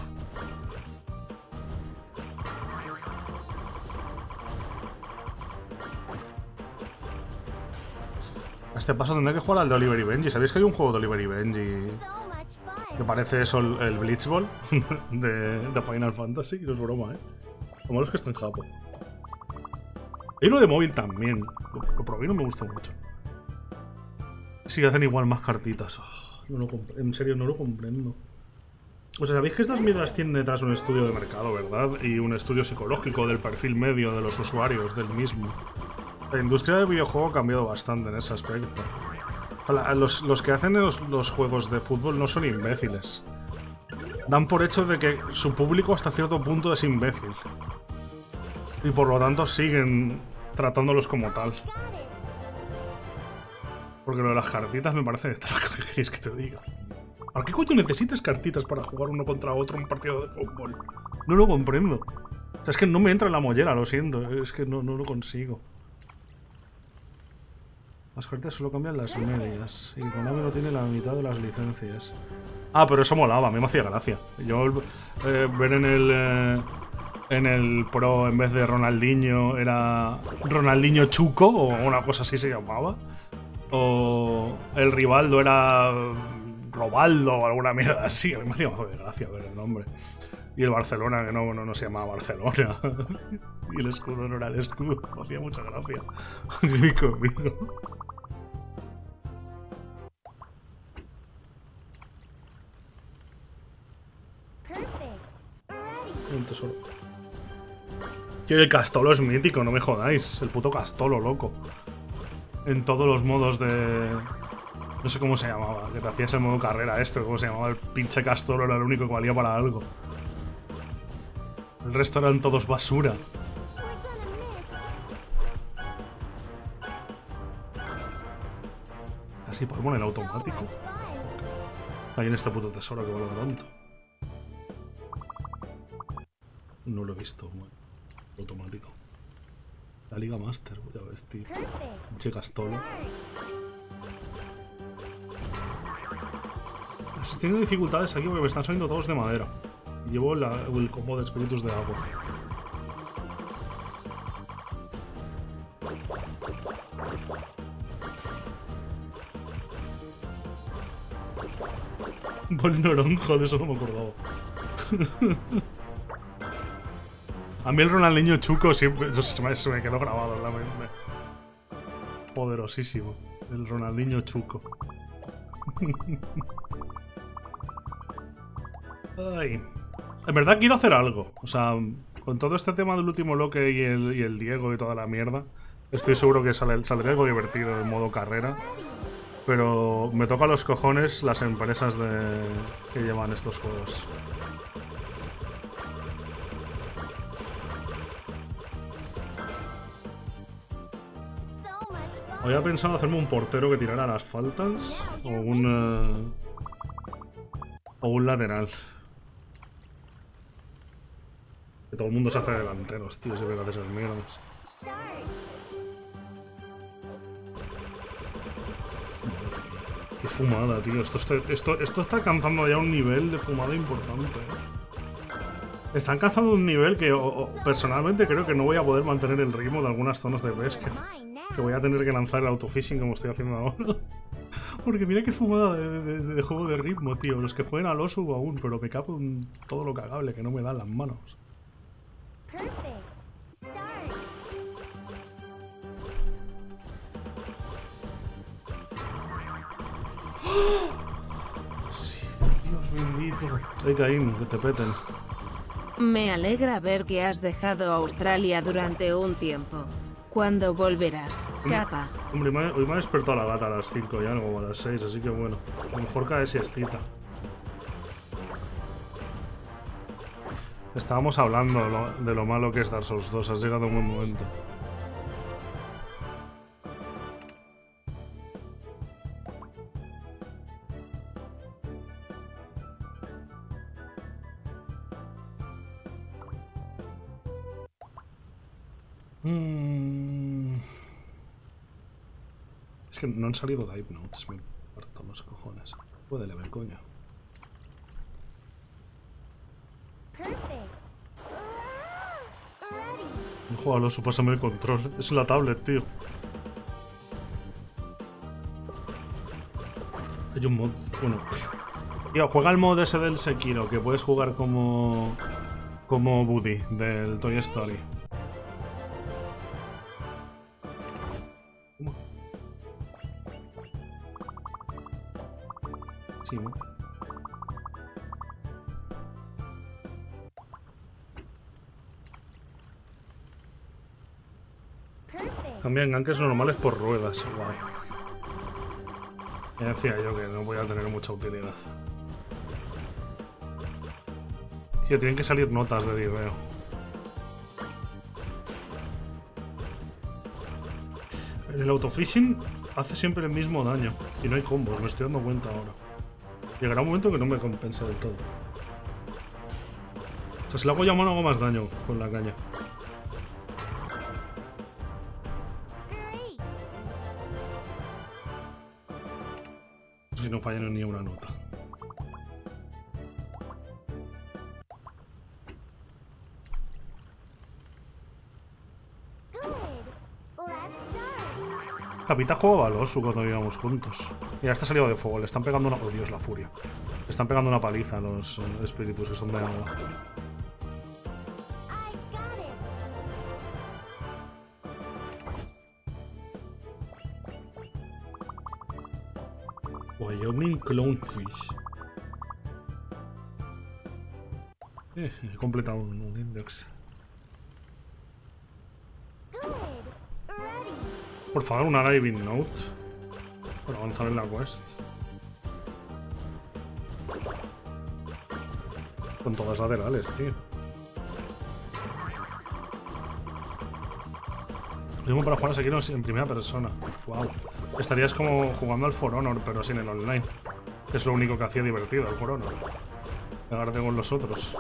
A este paso tendré que jugar al de Oliver y Benji. ¿Sabéis que hay un juego de Oliver y Benji? Que parece eso el, el Blitzball de, de Final Fantasy, no es broma, ¿eh? Lo malo es que está en Japón. Y lo de móvil también. Lo, lo probé y no me gustó mucho. Sí, hacen igual más cartitas. Oh, no lo en serio, no lo comprendo. O sea, sabéis que estas mierdas tienen detrás un estudio de mercado, ¿verdad? Y un estudio psicológico del perfil medio de los usuarios del mismo. La industria del videojuego ha cambiado bastante en ese aspecto. Los, los que hacen los, los juegos de fútbol no son imbéciles. Dan por hecho de que su público hasta cierto punto es imbécil. Y por lo tanto siguen tratándolos como tal. Porque lo de las cartitas me parece de traca, ¿qué queréis que te diga? ¿Para qué coño necesitas cartitas para jugar uno contra otro en un partido de fútbol? No lo comprendo. O sea, es que no me entra en la mollera, lo siento. Es que no, no lo consigo. Las cartas solo cambian las medias. Y Konami no tiene la mitad de las licencias. Ah, pero eso molaba, a mí me hacía gracia. Yo eh, ver en el eh, en el Pro, en vez de Ronaldinho, era Ronaldinho Chuco o una cosa así se llamaba. O el Rivaldo era Robaldo o alguna mierda así. A mí me hacía más de gracia ver el nombre. Y el Barcelona, que no, no, no se llamaba Barcelona. Y el escudo no era el escudo. Me hacía mucha gracia. Viví conmigo. tesoro. Tío, el Castolo es mítico, no me jodáis. El puto Castolo, loco. En todos los modos de... No sé cómo se llamaba, que te hacías el modo carrera esto, cómo se llamaba. El pinche Castolo era el único que valía para algo. El resto eran todos basura. Así por poner el automático. Hay en este puto tesoro que valga tanto. No lo he visto, bueno. Automático. La Liga Master, ya ves, tío. Pinche Castolo. Tengo dificultades aquí porque me están saliendo todos de madera. Llevo la, el combo de espíritus de agua. Bol Noronjo, de eso no me acordaba. A mí el Ronaldinho Chuco siempre se me, se me quedó grabado en la mente. Poderosísimo. El Ronaldinho Chuco. Ay. En verdad quiero hacer algo. O sea, con todo este tema del último loque y el, y el Diego y toda la mierda, estoy seguro que sale, saldrá algo divertido en modo carrera. Pero me toca los cojones las empresas de, que llevan estos juegos. Había pensado hacerme un portero que tirara las faltas o un... o un lateral. Que todo el mundo se hace delanteros, tío, siempre haces esas mierdas. Qué fumada, tío. Esto, esto, esto, esto está alcanzando ya un nivel de fumada importante. Está alcanzando un nivel que o, o, personalmente creo que no voy a poder mantener el ritmo de algunas zonas de pesca. Que voy a tener que lanzar el autofishing como estoy haciendo ahora. Porque mira qué fumada de, de, de juego de ritmo, tío. Los que juegan al Osu aún, pero me cago en todo lo cagable que no me dan las manos. Sí, Dios bendito. Ahí caímos, que te peten. Me alegra ver que has dejado Australia durante un tiempo. ¿Cuándo volverás, capa? Hombre, me, hoy me ha despertado la gata a las cinco, ya no como a las seis, así que bueno. A lo mejor cae siestita. Estábamos hablando de lo, de lo malo que es Dark Souls dos, has llegado a un buen momento. Que no han salido de Hypnotes, me parto los cojones. Puede haber, coño. No juego al Osu, pásame el control. Es la tablet, tío. Hay un mod. Bueno. Tío, juega el mod ese del Sekiro, que puedes jugar como. como Woody del Toy Story. Sí, ¿no? Cambian ganques normales por ruedas. Guay. Ya decía yo que no voy a tener mucha utilidad. Tío, tienen que salir notas de video. El autofishing hace siempre el mismo daño. Y no hay combos, me estoy dando cuenta ahora. Llegará un momento que no me compensa del todo. O sea, si lo hago ya mano hago más daño con la caña. Si no fallan ni una nota. Capita jugaba al Osu cuando íbamos juntos. Mira, este ha salido de fuego, le están pegando una... Oh, Dios, la furia. Le están pegando una paliza a los eh, espíritus que son de agua. Wyoming Clownfish. Eh, he completado un, un index. Por favor, una diving note para avanzar en la quest. Con todas laterales, tío. Mismo para jugar a Sekiro en primera persona. Wow. Estarías como jugando al For Honor, pero sin el online. Que es lo único que hacía divertido el For Honor. Pegarte con los otros.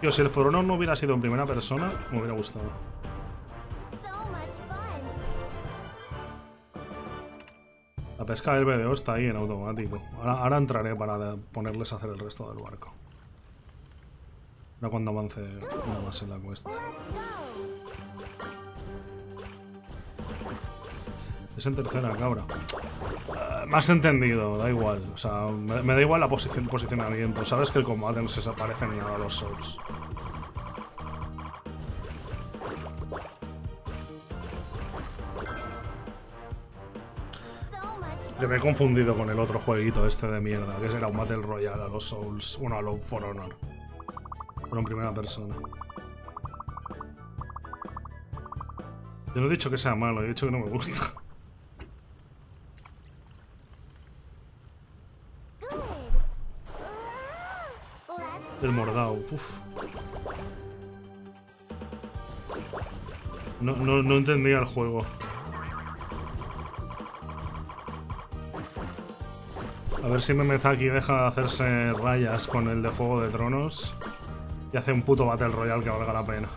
Tío, si el For Honor no hubiera sido en primera persona, me hubiera gustado. La pesca del B D O está ahí en automático. Ahora, ahora entraré para ponerles a hacer el resto del barco. Ahora cuando avance nada más en la cuesta. Es en tercera, cabra. Uh, me has entendido, da igual. O sea, me, me da igual la posición, posicionamiento. Sabes que el combate no se desaparece ni nada a los Souls. Que me he confundido con el otro jueguito este de mierda, que era un Battle Royale a los Souls, uno a los For Honor. Pero en primera persona. Yo no he dicho que sea malo, he dicho que no me gusta. El Mordao, uff. No, no, no entendía el juego. A ver si Memezaki deja de hacerse rayas con el de Juego de Tronos y hace un puto Battle Royale que valga la pena.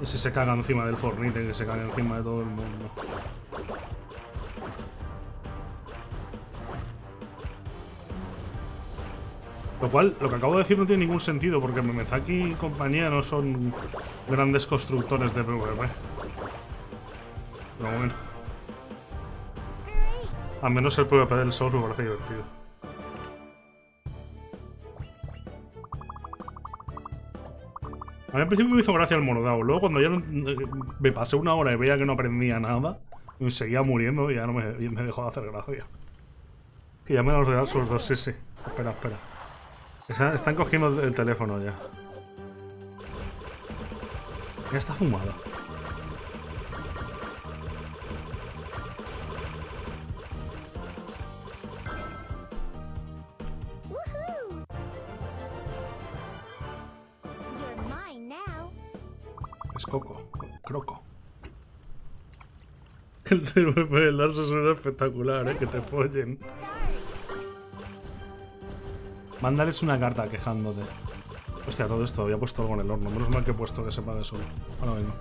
Y si se caga encima del Fortnite, que se caga encima de todo el mundo. Lo cual, lo que acabo de decir no tiene ningún sentido, porque Memezaki y compañía no son grandes constructores de P V P. Pero bueno. Al menos el P V P del Souls me parece divertido. A mí al principio me hizo gracia el Mordao. Luego cuando ya me pasé una hora y veía que no aprendía nada, me seguía muriendo y ya no me, me dejó de hacer gracia. Que ya me los Dark Souls dos, sí, sí. Espera, espera. Están, están cogiendo el teléfono ya. Ya está fumada. Coco, Croco. El T V P del Dark Souls suena espectacular, ¿eh? Que te follen. Mándales una carta quejándote. Hostia, todo esto, había puesto algo en el horno. Menos mal que he puesto que se pague solo. Ahora mismo.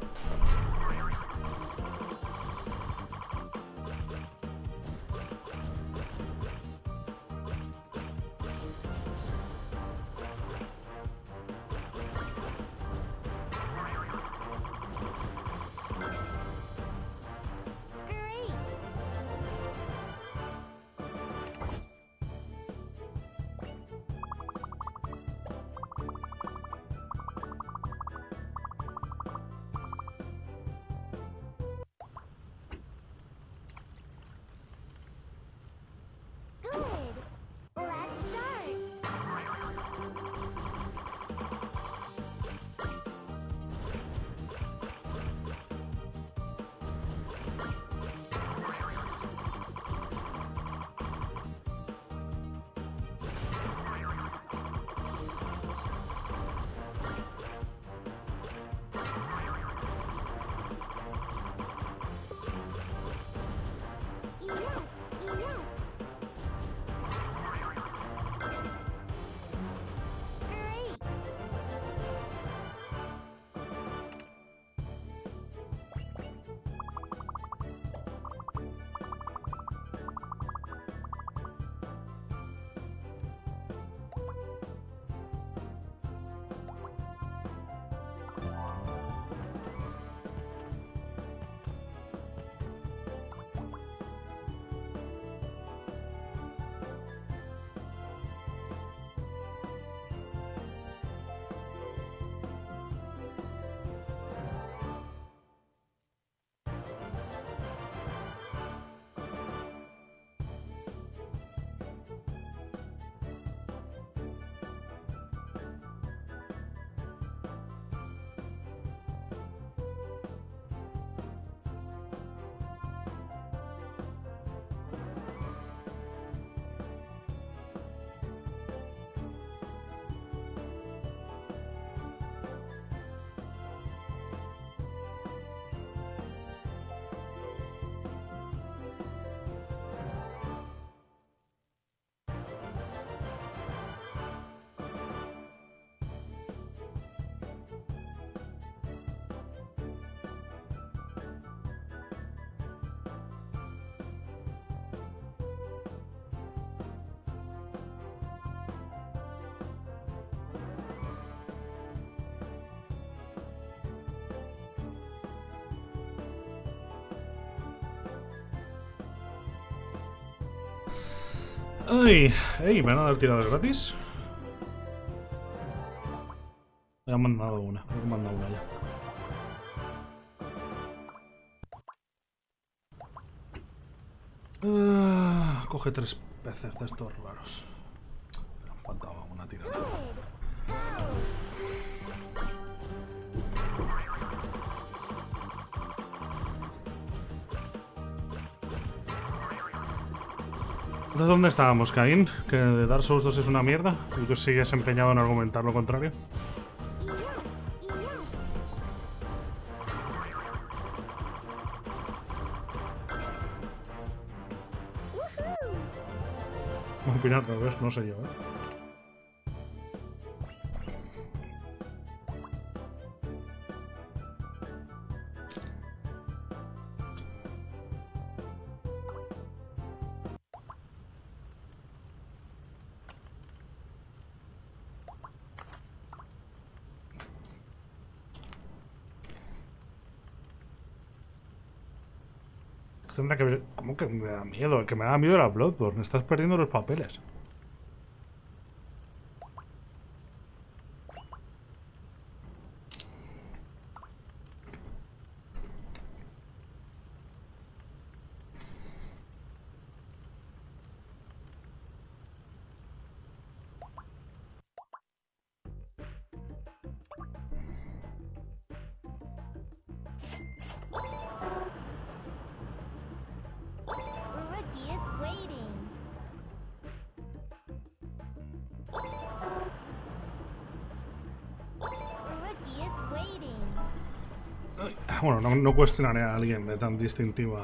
Ay, ey, ¿me van a dar tiradas gratis? Me han mandado una, me han mandado una ya. Uh, coge tres peces de estos raros. Me han faltado una tirada. ¿De dónde estábamos, Caín? ¿Que de Dark Souls dos es una mierda? ¿Y tú sigues empeñado en argumentar lo contrario? Opinar al revés, no sé yo, ¿eh? Que, ¿cómo que me da miedo? El que me da miedo era Bloodborne. Estás perdiendo los papeles. Bueno, no, no cuestionaré a alguien de tan distintiva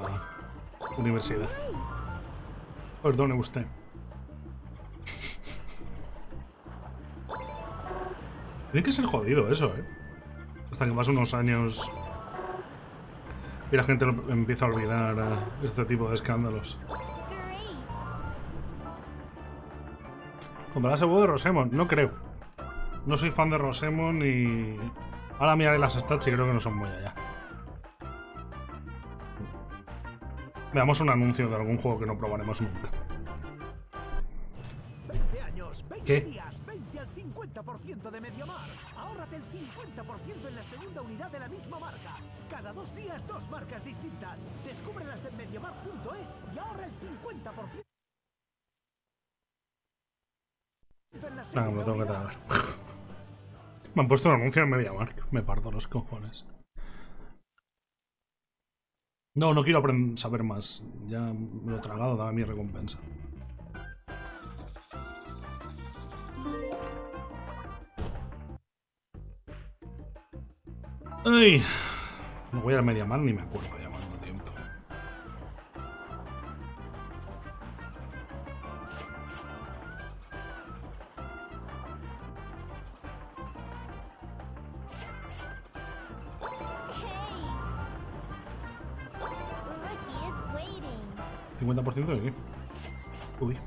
universidad. Perdone usted. Tiene que ser jodido eso, ¿eh? Hasta que pasan unos años y la gente empieza a olvidar a este tipo de escándalos. ¿Comprarás el juego de Rosemon? No creo. No soy fan de Rosemon y... ahora miraré las stats y creo que no son muy allá. Veamos un anuncio de algún juego que no probaremos nunca. veinte años, veinte ¿Qué? Días, veinte al cincuenta por ciento de MediaMarkt. Ahórrate el cincuenta por ciento en la segunda unidad de la misma marca. Cada dos días, dos marcas distintas. Descúbrelas en MediaMarkt punto es y ahorra el cincuenta por ciento. No, me lo tengo que tragar. Me han puesto un anuncio en MediaMarkt. Me parto los cojones. No, no quiero saber más. Ya me lo he tragado, daba mi recompensa. Ay, no voy al MediaMarkt ni me acuerdo ya cuánto tiempo. cincuenta por ciento de aquí. Uy.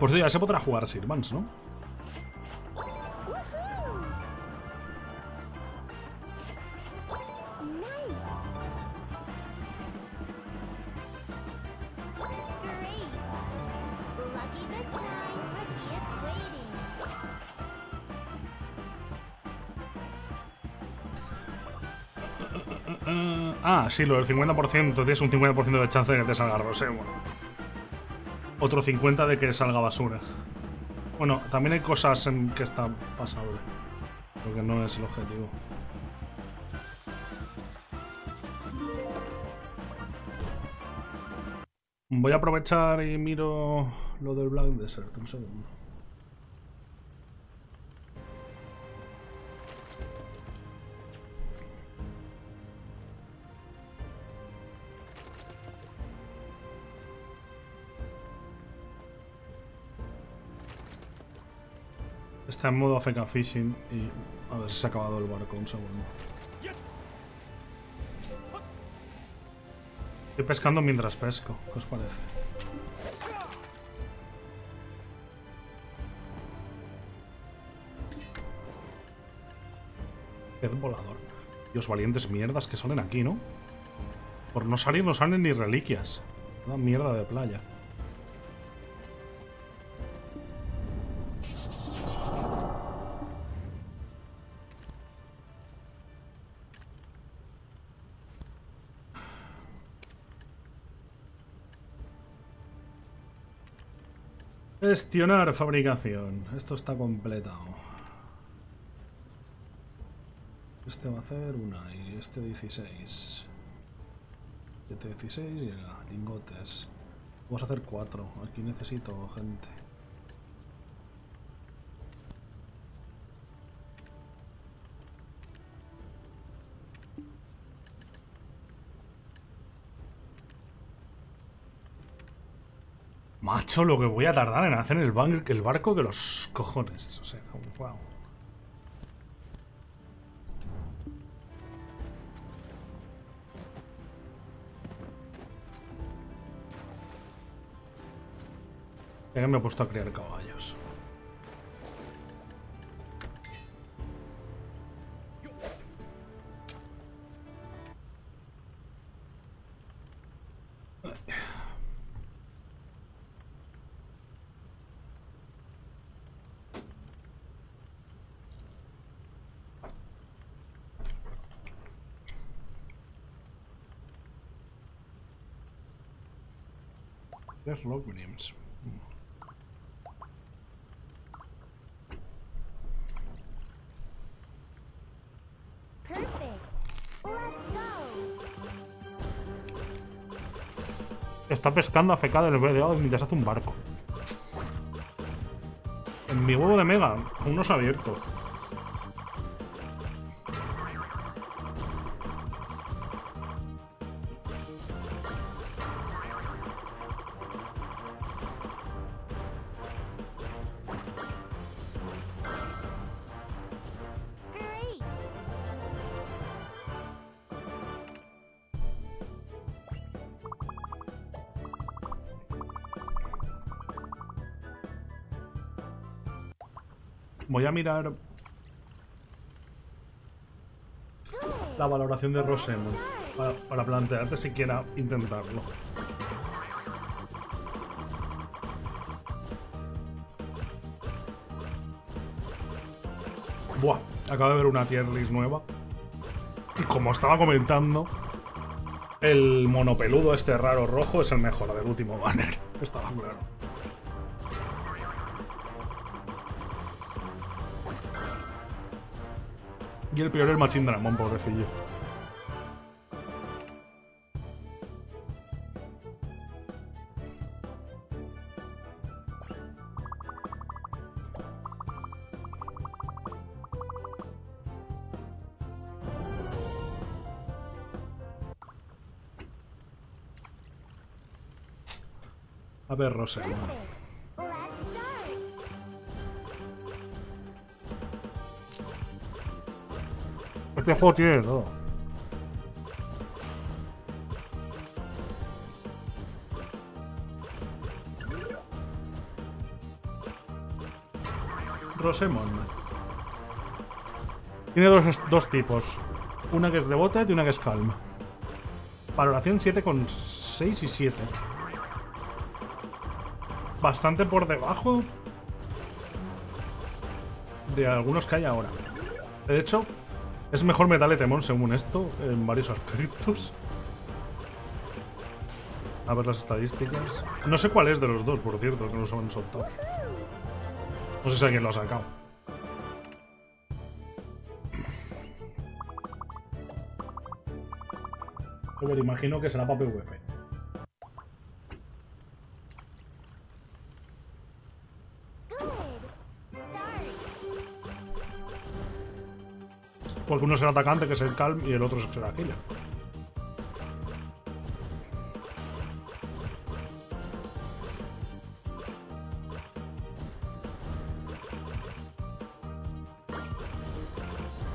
Por cierto, ya se podrá jugar Sirvans, ¿no? Ah, sí, lo del cincuenta por ciento. Tienes un cincuenta por ciento de chance de que te salga Rosemon. Otro cincuenta por ciento de que salga basura. Bueno, también hay cosas en que está pasable. Porque no es el objetivo. Voy a aprovechar y miro lo del Black Desert. Un segundo. Está en modo A F K Fishing y a ver si se ha acabado el barco, un segundo. Estoy pescando mientras pesco, ¿qué os parece? Pez volador. Dios, valientes mierdas que salen aquí, ¿no? Por no salir no salen ni reliquias. Una mierda de playa. Gestionar fabricación. Esto está completado. Este va a hacer una y este dieciséis. Este dieciséis y el lingotes. Vamos a hacer cuatro. Aquí necesito gente. Macho, lo que voy a tardar en hacer el, ban el barco de los cojones. O sea, wow. Ya me he puesto a criar caballos. Rock Williams. Está pescando a feca del verde mientras hace un barco. En mi huevo de mega, aún no se ha abierto. Voy a mirar la valoración de Rosemon para, para plantearte siquiera intentarlo. Buah, acabo de ver una tier list nueva. Y como estaba comentando, el monopeludo este raro rojo es el mejor del último banner. Estaba claro. Y el peor es Machín Dramón, pobrecillo. A ver, Rosa. Este juego tiene todo. Rosemon. Tiene dos, dos tipos. Una que es de bote y una que es calma. Valoración siete coma seis y siete. Bastante por debajo de algunos que hay ahora. De hecho... Es mejor Metaletemon según esto, en varios aspectos. A ver las estadísticas. No sé cuál es de los dos, por cierto, que nos han soltado. No sé si alguien lo ha sacado. Pero imagino que será para P V P. Porque uno es el atacante, que es el Calm, y el otro es el Healer.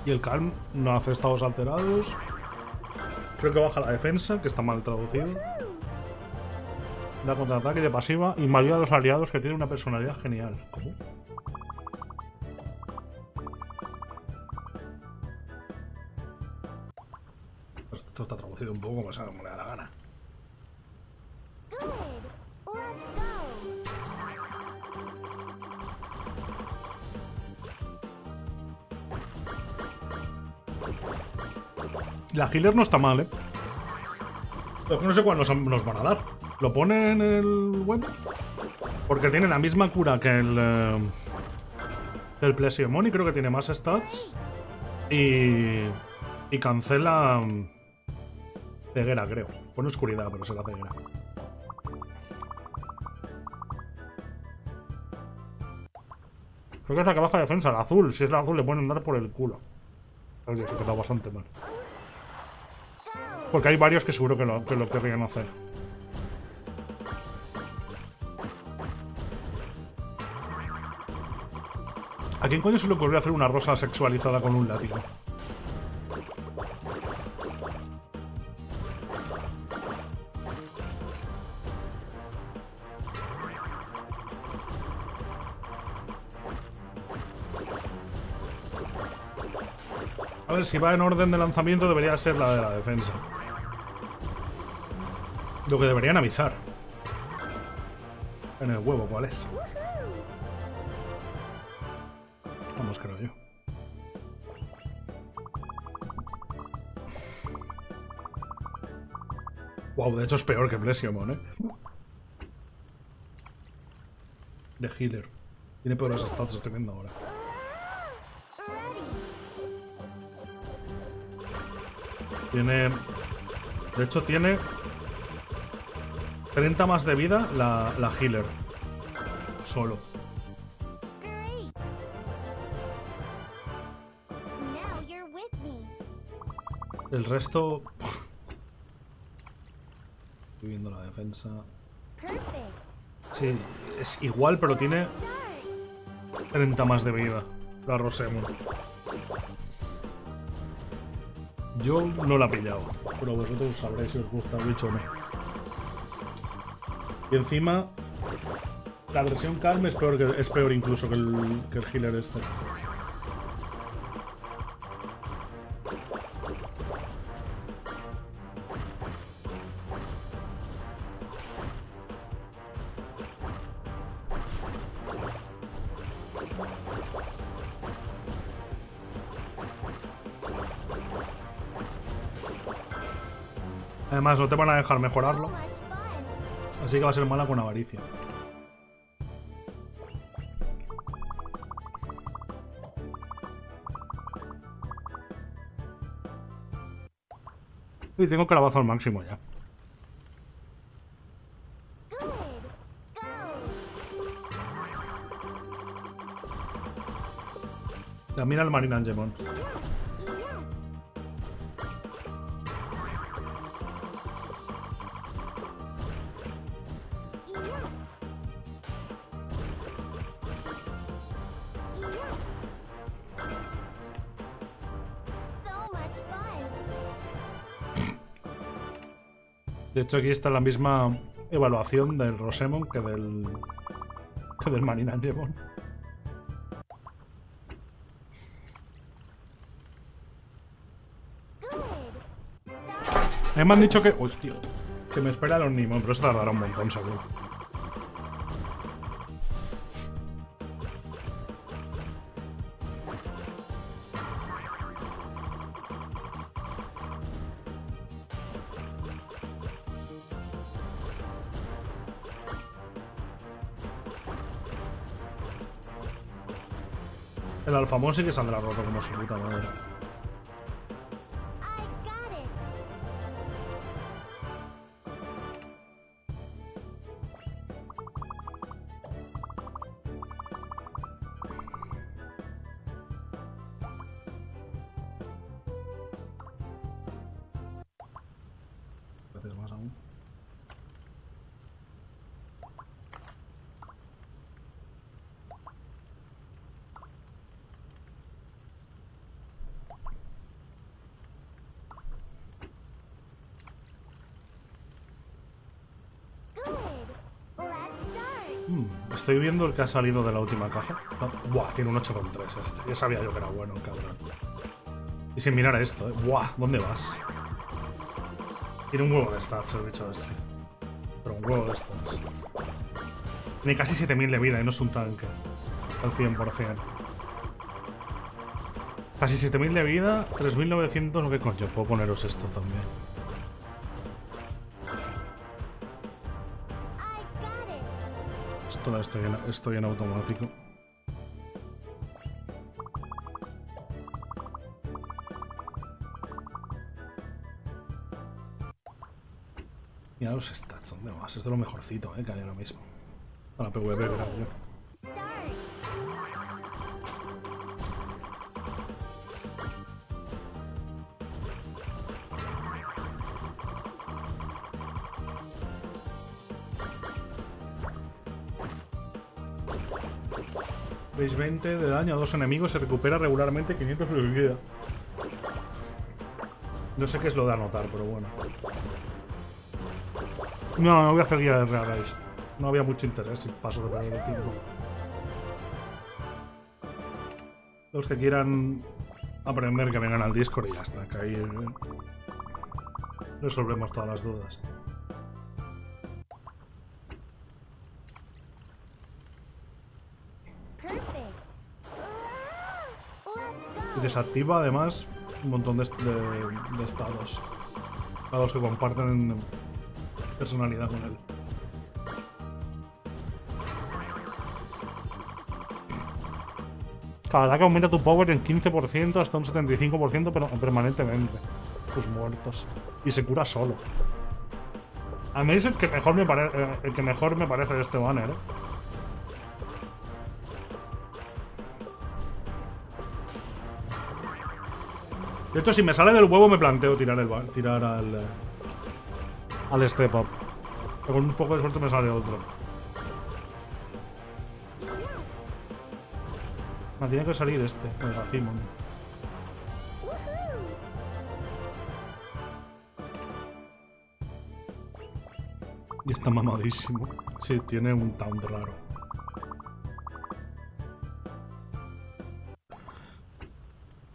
Y el Calm no hace estados alterados. Creo que baja la defensa, que está mal traducido. Da contraataque de pasiva y ayuda a los aliados, que tiene una personalidad genial. ¿Cómo? Un poco como sea, como le da la gana. La healer no está mal, ¿eh? Pero no sé cuándo nos van a dar. ¿Lo pone en el web? Porque tiene la misma cura que el... Eh, el Blessiomon y creo que tiene más stats. Y... Y cancela... Ceguera, creo. Pone oscuridad, pero será ceguera. Creo que es la que baja de defensa, la azul. Si es la azul le pueden andar por el culo. Oye, se queda bastante mal. Porque hay varios que seguro que lo, que lo querrían hacer. ¿A quién coño se le ocurrió hacer una rosa sexualizada con un látigo? A ver, si va en orden de lanzamiento debería ser la de la defensa. Lo que deberían avisar. En el huevo, ¿cuál es? Vamos, creo yo. Wow, de hecho es peor que Blessiomon, ¿eh? De healer. Tiene peores stats, estoy viendo ahora. Tiene... De hecho tiene... treinta más de vida la, la healer. Solo. El resto... Estoy viendo la defensa. Sí, es igual, pero tiene... treinta más de vida. La Rosemon. Yo no la he pillado, pero vosotros sabréis si os gusta el bicho o no. Y encima, la versión calm es peor, que, es peor incluso que el, que el healer este. Además, no te van a dejar mejorarlo. Así que va a ser mala con avaricia. Y tengo calabazo al máximo ya. También al Marina Angemon. De hecho, aquí está la misma evaluación del Rosemon que del, que del Marina Angemon. Me han dicho que... Hostia, que me espera los Nimon, pero eso tardará un montón, seguro. El alfamón sí que saldrá roto como su puta madre. Estoy viendo el que ha salido de la última caja. No. Buah, tiene un ocho coma tres este. Ya sabía yo que era bueno, cabrón. Y sin mirar esto, eh. Buah, ¿dónde vas? Tiene un huevo de stats el bicho este. Pero un huevo de stats. Tiene casi siete mil de vida y no es un tanque. Al cien por cien. Casi siete mil de vida, tres mil novecientos, no, qué coño, puedo poneros esto también. Esto estoy en, estoy en automático. Mira los stats, ¿dónde vas? Es de lo mejorcito, eh, que hay ahora mismo. A la P V P, pero yo. veinte de daño a dos enemigos, se recupera regularmente quinientos de vida. No sé qué es lo de anotar, pero bueno. No, no voy a hacer guía de Real Race. No había mucho interés si paso de perder el tiempo. Los que quieran aprender que vengan al Discord y ya está, que ahí resolvemos todas las dudas. Desactiva además un montón de, de, de estados, estados que comparten personalidad con él. Cada ataque aumenta tu power en quince por ciento hasta un setenta y cinco por ciento, pero permanentemente. Tus muertos. Y se cura solo. A mí es el que mejor me, pare, el que mejor me parece de este banner, ¿eh? De hecho, si me sale del huevo, me planteo tirar, el, tirar al, al step up. Pero con un poco de suerte me sale otro. Me tiene que salir este, el Racimon. Y está mamadísimo. Sí, tiene un taunt raro.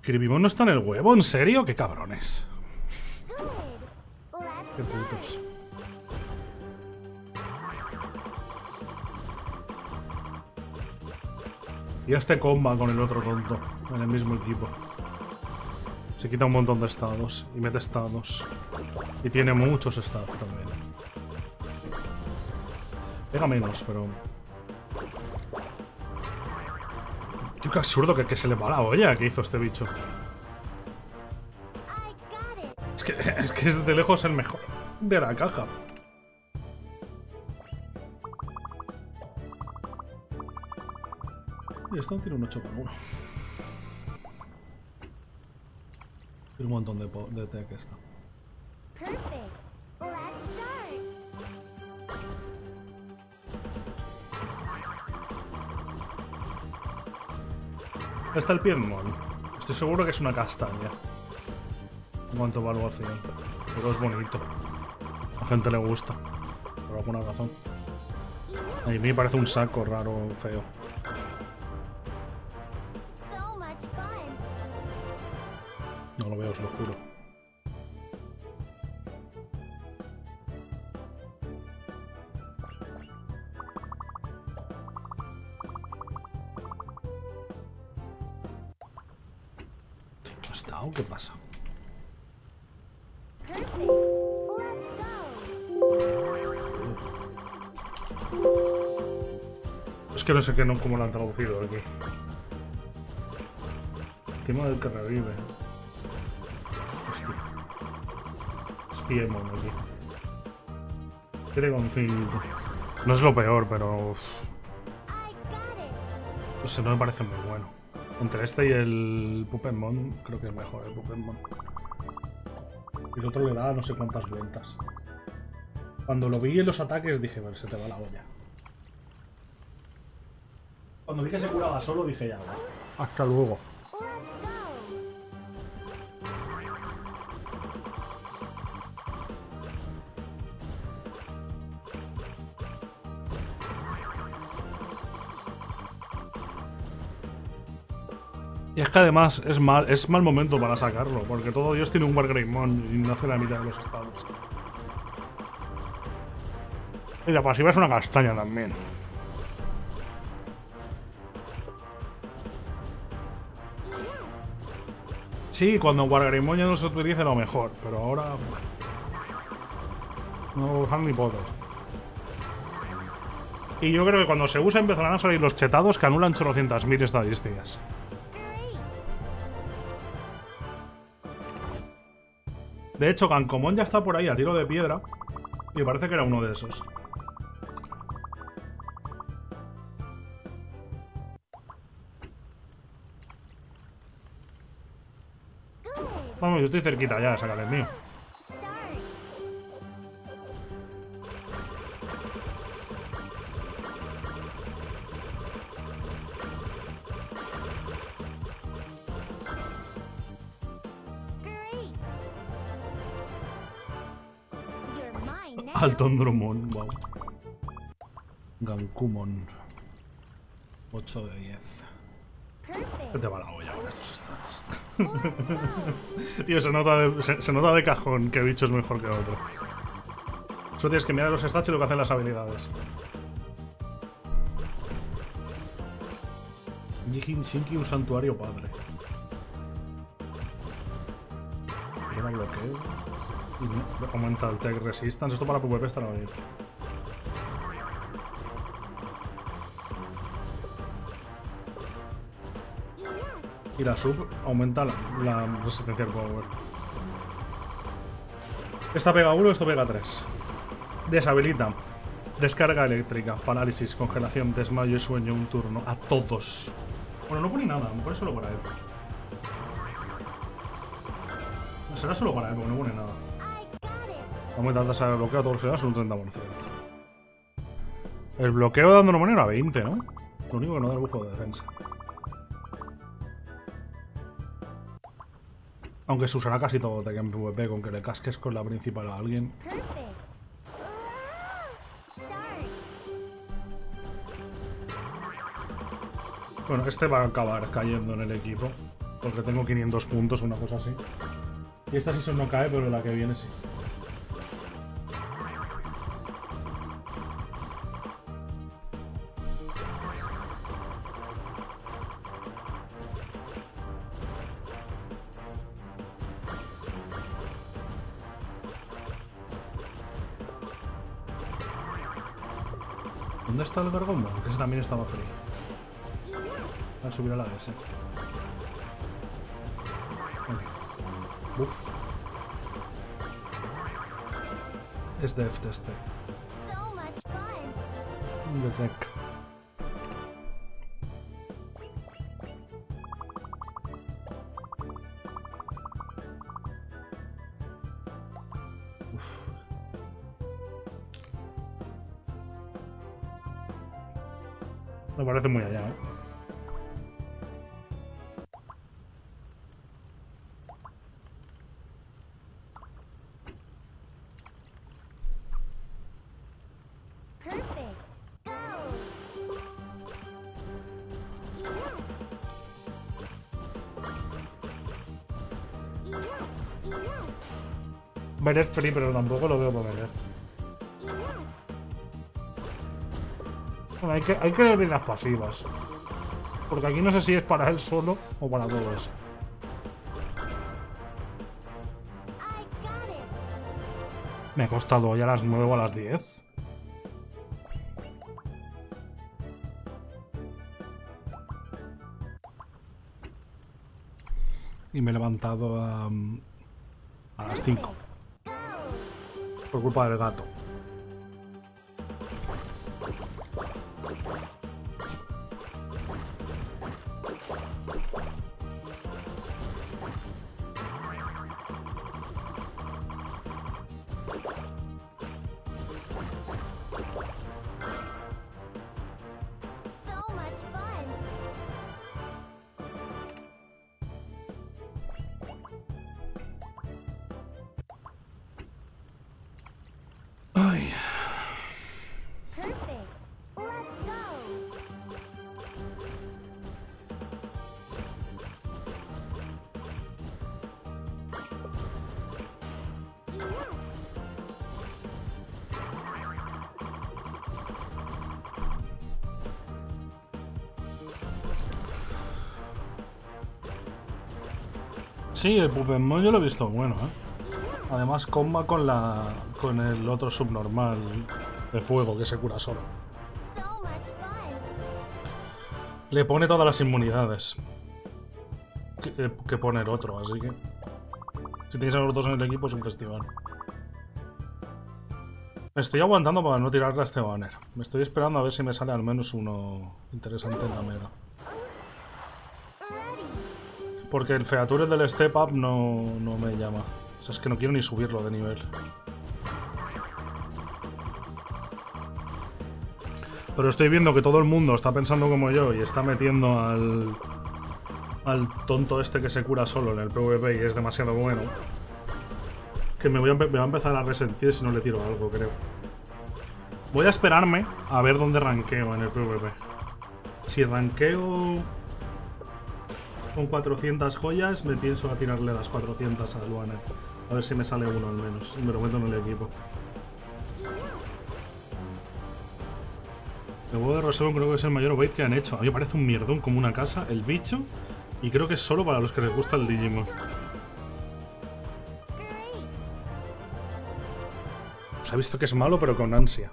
Cribimon no está en el huevo, ¿en serio? ¡Qué cabrones! ¡Qué putos! Y este comba con el otro tonto, en el mismo equipo. Se quita un montón de estados, y mete estados. Y tiene muchos stats también. Pega menos, pero... Tío, qué absurdo que, que se le va la olla que hizo este bicho. Es que, es que es de lejos el mejor de la caja. Y esto tiene un ocho por uno. Tiene un montón de, de tech esta. Está el Piedmon. Estoy seguro que es una castaña. En cuanto va algo así. Pero es bonito. A la gente le gusta. Por alguna razón. A mí me parece un saco raro, feo. No lo veo, os lo juro. ¿Qué pasa? Es que no sé qué, no, cómo lo han traducido aquí. El tema del que revive. Hostia. Es Piedmon aquí. tres con cinco. No es lo peor, pero... Uf. No sé, no me parece muy bueno. Entre este y el Puppetmon, creo que es mejor el Puppetmon. Y el otro le da no sé cuántas vueltas. Cuando lo vi en los ataques dije, vale, se te va la olla. Cuando vi que se curaba solo dije, ya, vale. Hasta luego. Y es que además es mal, es mal momento para sacarlo, porque todo Dios tiene un Wargreymon y no hace la mitad de los estados. Y la pasiva es una castaña también. Sí, cuando Wargreymon ya no se utilice lo mejor, pero ahora... no voy a usar ni potos. Y yo creo que cuando se usa empezarán a salir los chetados que anulan ochocientas mil estadísticas. De hecho, Gancomón ya está por ahí a tiro de piedra. Y parece que era uno de esos. Vamos, yo estoy cerquita ya, sácale el mío. Alton Drummond, wow. Gancomón. ocho de diez. ¿Qué te va la olla con estos stats? Tío, se nota, de, se, se nota de cajón que bicho es mejor que otro. Solo tienes que mirar los stats y lo que hacen las habilidades. Nijin Shinki, un santuario padre. Yo me bloqueo. Aumenta el Tech Resistance. Esto para PvP estará bien. Y la sub aumenta la, la resistencia al power. Esta pega uno, esto pega tres. Deshabilita. Descarga eléctrica, parálisis, congelación, desmayo y sueño un turno. A todos. Bueno, no pone nada, pone solo para él. No será solo para él, porque no pone nada. Aumenta la tasa de bloqueo a todos los ciudadanos un treinta por ciento. El bloqueo dando una manera a veinte, ¿no? Lo único que no da el bujo de defensa. Aunque se usará casi todo ataque en PvP, con que le casques con la principal a alguien. Bueno, este va a acabar cayendo en el equipo, porque tengo quinientos puntos, una cosa así. Y esta season no cae, pero la que viene sí. ¿Dónde está el Bergombo? Que ese también estaba feliz. Al subir a la D S. Okay. Es deft este. Detect. Me parece muy allá, ¿eh? Vered free, pero tampoco lo veo para Vered. Hay que, hay que ver las pasivas. Porque aquí no sé si es para él solo o para todos. Me ha costado hoy a las nueve o a las diez. Y me he levantado a, a las cinco. Por culpa del gato. Sí, el Puppetmon yo lo he visto bueno, ¿eh? Además comba con la con el otro subnormal de fuego que se cura solo. Le pone todas las inmunidades. Que, que poner otro, así que... Si tenéis a los dos en el equipo es un festival. Estoy aguantando para no tirarle a este banner. Me estoy esperando a ver si me sale al menos uno interesante en la mega. Porque el Feature del Step Up no, no me llama. O sea, es que no quiero ni subirlo de nivel. Pero estoy viendo que todo el mundo está pensando como yo y está metiendo al... al tonto este que se cura solo en el PvP y es demasiado bueno. Que me, voy a, me va a empezar a resentir si no le tiro algo, creo. Voy a esperarme a ver dónde ranqueo en el PvP. Si ranqueo con cuatrocientas joyas, me pienso a tirarle las cuatrocientas a Luana. A ver si me sale uno al menos y me lo meto en el equipo. El huevo de Rosemon creo que es el mayor bait que han hecho. A mí me parece un mierdón como una casa, el bicho. Y creo que es solo para los que les gusta el Digimon. Se ha visto que es malo, pero con ansia.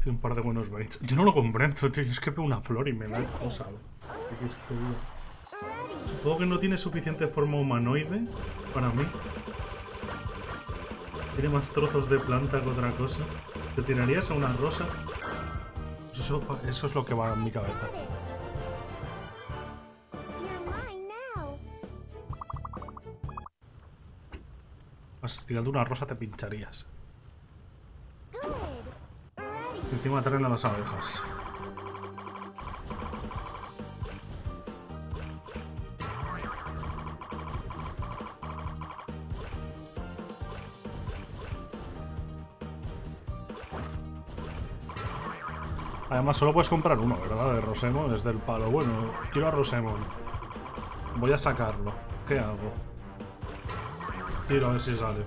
Tiene un par de buenos baits. Yo no lo comprendo, tío. Es que veo una flor y me la he posado. ¿Qué es que te digo? Supongo que no tiene suficiente forma humanoide para mí. Tiene más trozos de planta que otra cosa. ¿Te tirarías a una rosa? Eso, eso es lo que va en mi cabeza. Vas tirando una rosa, te pincharías. Y encima traen a las abejas. Además, solo puedes comprar uno, ¿verdad? De Rosemon, es del palo. Bueno, quiero a Rosemon. Voy a sacarlo. ¿Qué hago? Tiro a ver si sale.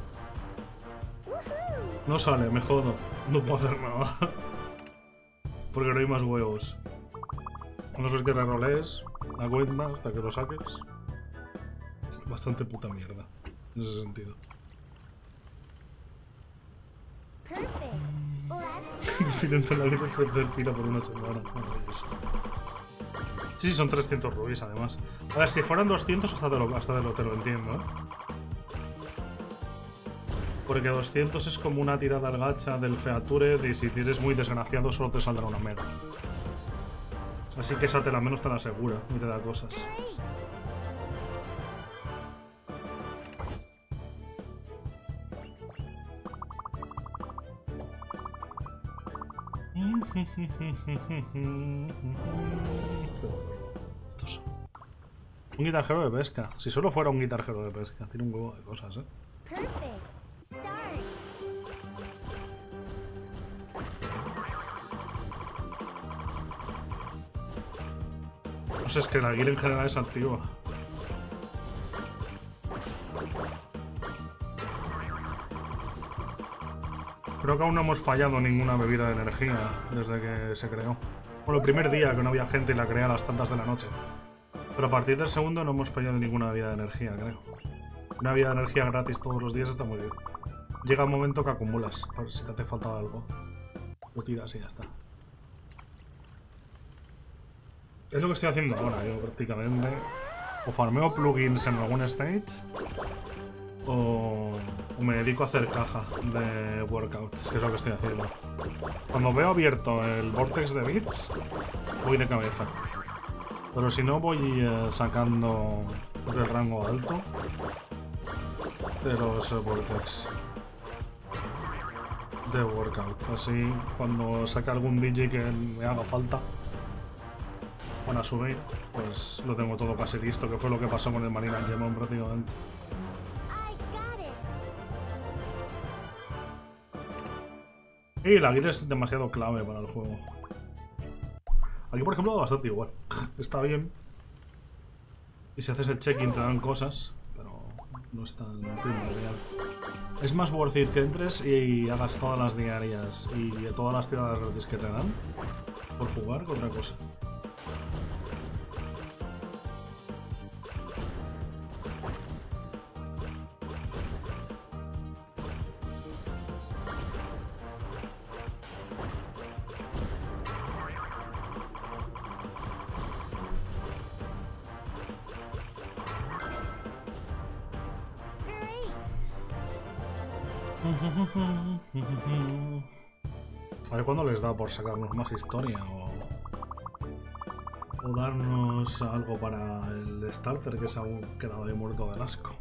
No sale, me jodo. No puedo hacer nada. Porque no hay más huevos. A no ser que rerolees la cuenta hasta que lo saques. Bastante puta mierda, en ese sentido. Intento la vida del filo por una semana. Sí, sí, son trescientos rubíes además. A ver, si fueran doscientos hasta te lo, hasta te lo, te lo entiendo, ¿eh? Porque doscientos es como una tirada al gacha del feature y si eres muy desgraciado solo te saldrá una mega. Así que esa te la menos te la asegura y te da cosas. Un guitarjero de pesca. Si solo fuera un guitarjero de pesca, tiene un huevo de cosas, ¿eh? No sé, es que la guía en general es activa. Creo que aún no hemos fallado ninguna bebida de energía desde que se creó. Bueno, el primer día que no había gente y la creé a las tantas de la noche. Pero a partir del segundo no hemos fallado ninguna bebida de energía, creo. Una bebida de energía gratis todos los días está muy bien. Llega un momento que acumulas, a ver si te hace falta algo. Lo tiras y ya está. Es lo que estoy haciendo ahora, yo prácticamente. O farmeo plugins en algún stage. O me dedico a hacer caja de workouts, que es lo que estoy haciendo. Cuando veo abierto el vortex de bits, voy de cabeza. Pero si no, voy eh, sacando del rango alto de los eh, vortex de workout. Así, cuando saque algún D J que me haga falta para subir, pues lo tengo todo casi listo, que fue lo que pasó con el Marina Angemon prácticamente. Y la guía es demasiado clave para el juego. Aquí, por ejemplo, bastante igual. Está bien. Y si haces el check-in te dan cosas, pero no es tan primordial. es más worth it que entres y hagas todas las diarias y todas las tiradas gratis que te dan por jugar que otra cosa. A ver cuándo les da por sacarnos más historia o, o darnos algo para el starter que se ha quedado ahí muerto del asco.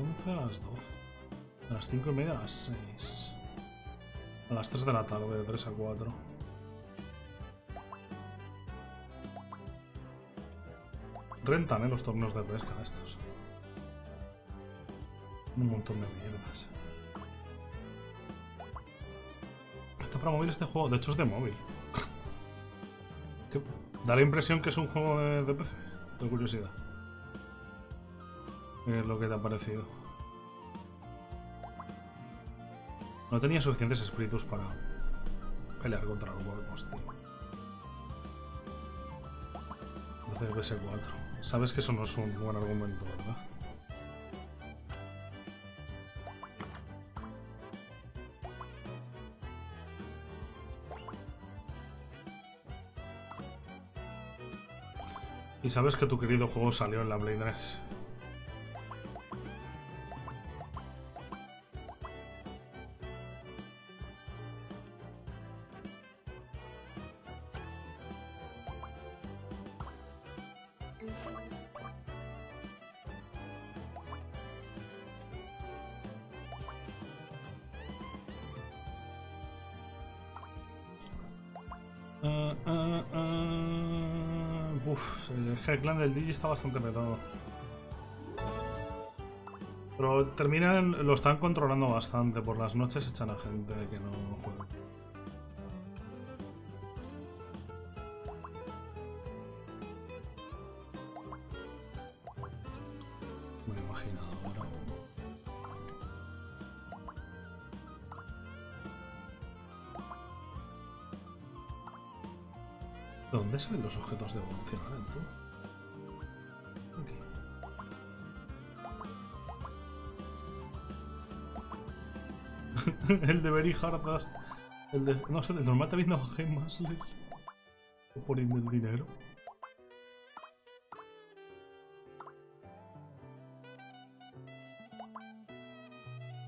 once, a las doce, a las cinco y media, a las seis, a las tres de la tarde, de tres a cuatro. Rentan, ¿eh?, los torneos de pesca estos. Un montón de mierdas. Está para móvil este juego, de hecho es de móvil. Da la impresión que es un juego de, de P C, tengo curiosidad. ¿Qué es lo que te ha parecido? No tenía suficientes espíritus para pelear contra el Borderlands, tío. Entonces B S cuatro. Sabes que eso no es un buen argumento, ¿verdad? Y sabes que tu querido juego salió en la Play tres. El clan del Digi está bastante petado. Pero terminan, lo están controlando bastante. Por las noches echan a gente que no juega. Me lo he imaginado, bueno. ¿Dónde salen los objetos de evolución, tú? El de Very Hard Dust. El de... No sé, el normal también no bajé más. Le... Poniendo el dinero.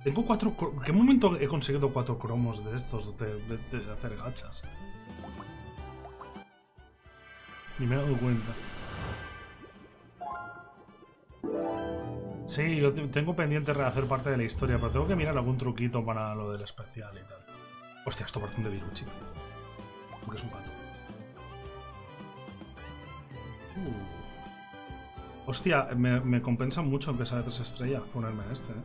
Tengo cuatro... ¿En qué momento he conseguido cuatro cromos de estos de, de, de hacer gachas? Ni me he dado cuenta. Sí, yo tengo pendiente rehacer parte de la historia, pero tengo que mirar algún truquito para lo del especial y tal. Hostia, esto parece un de Viruchi. Porque es un pato. Uh. Hostia, me, me compensa mucho empezar de tres estrellas ponerme este. ¿eh?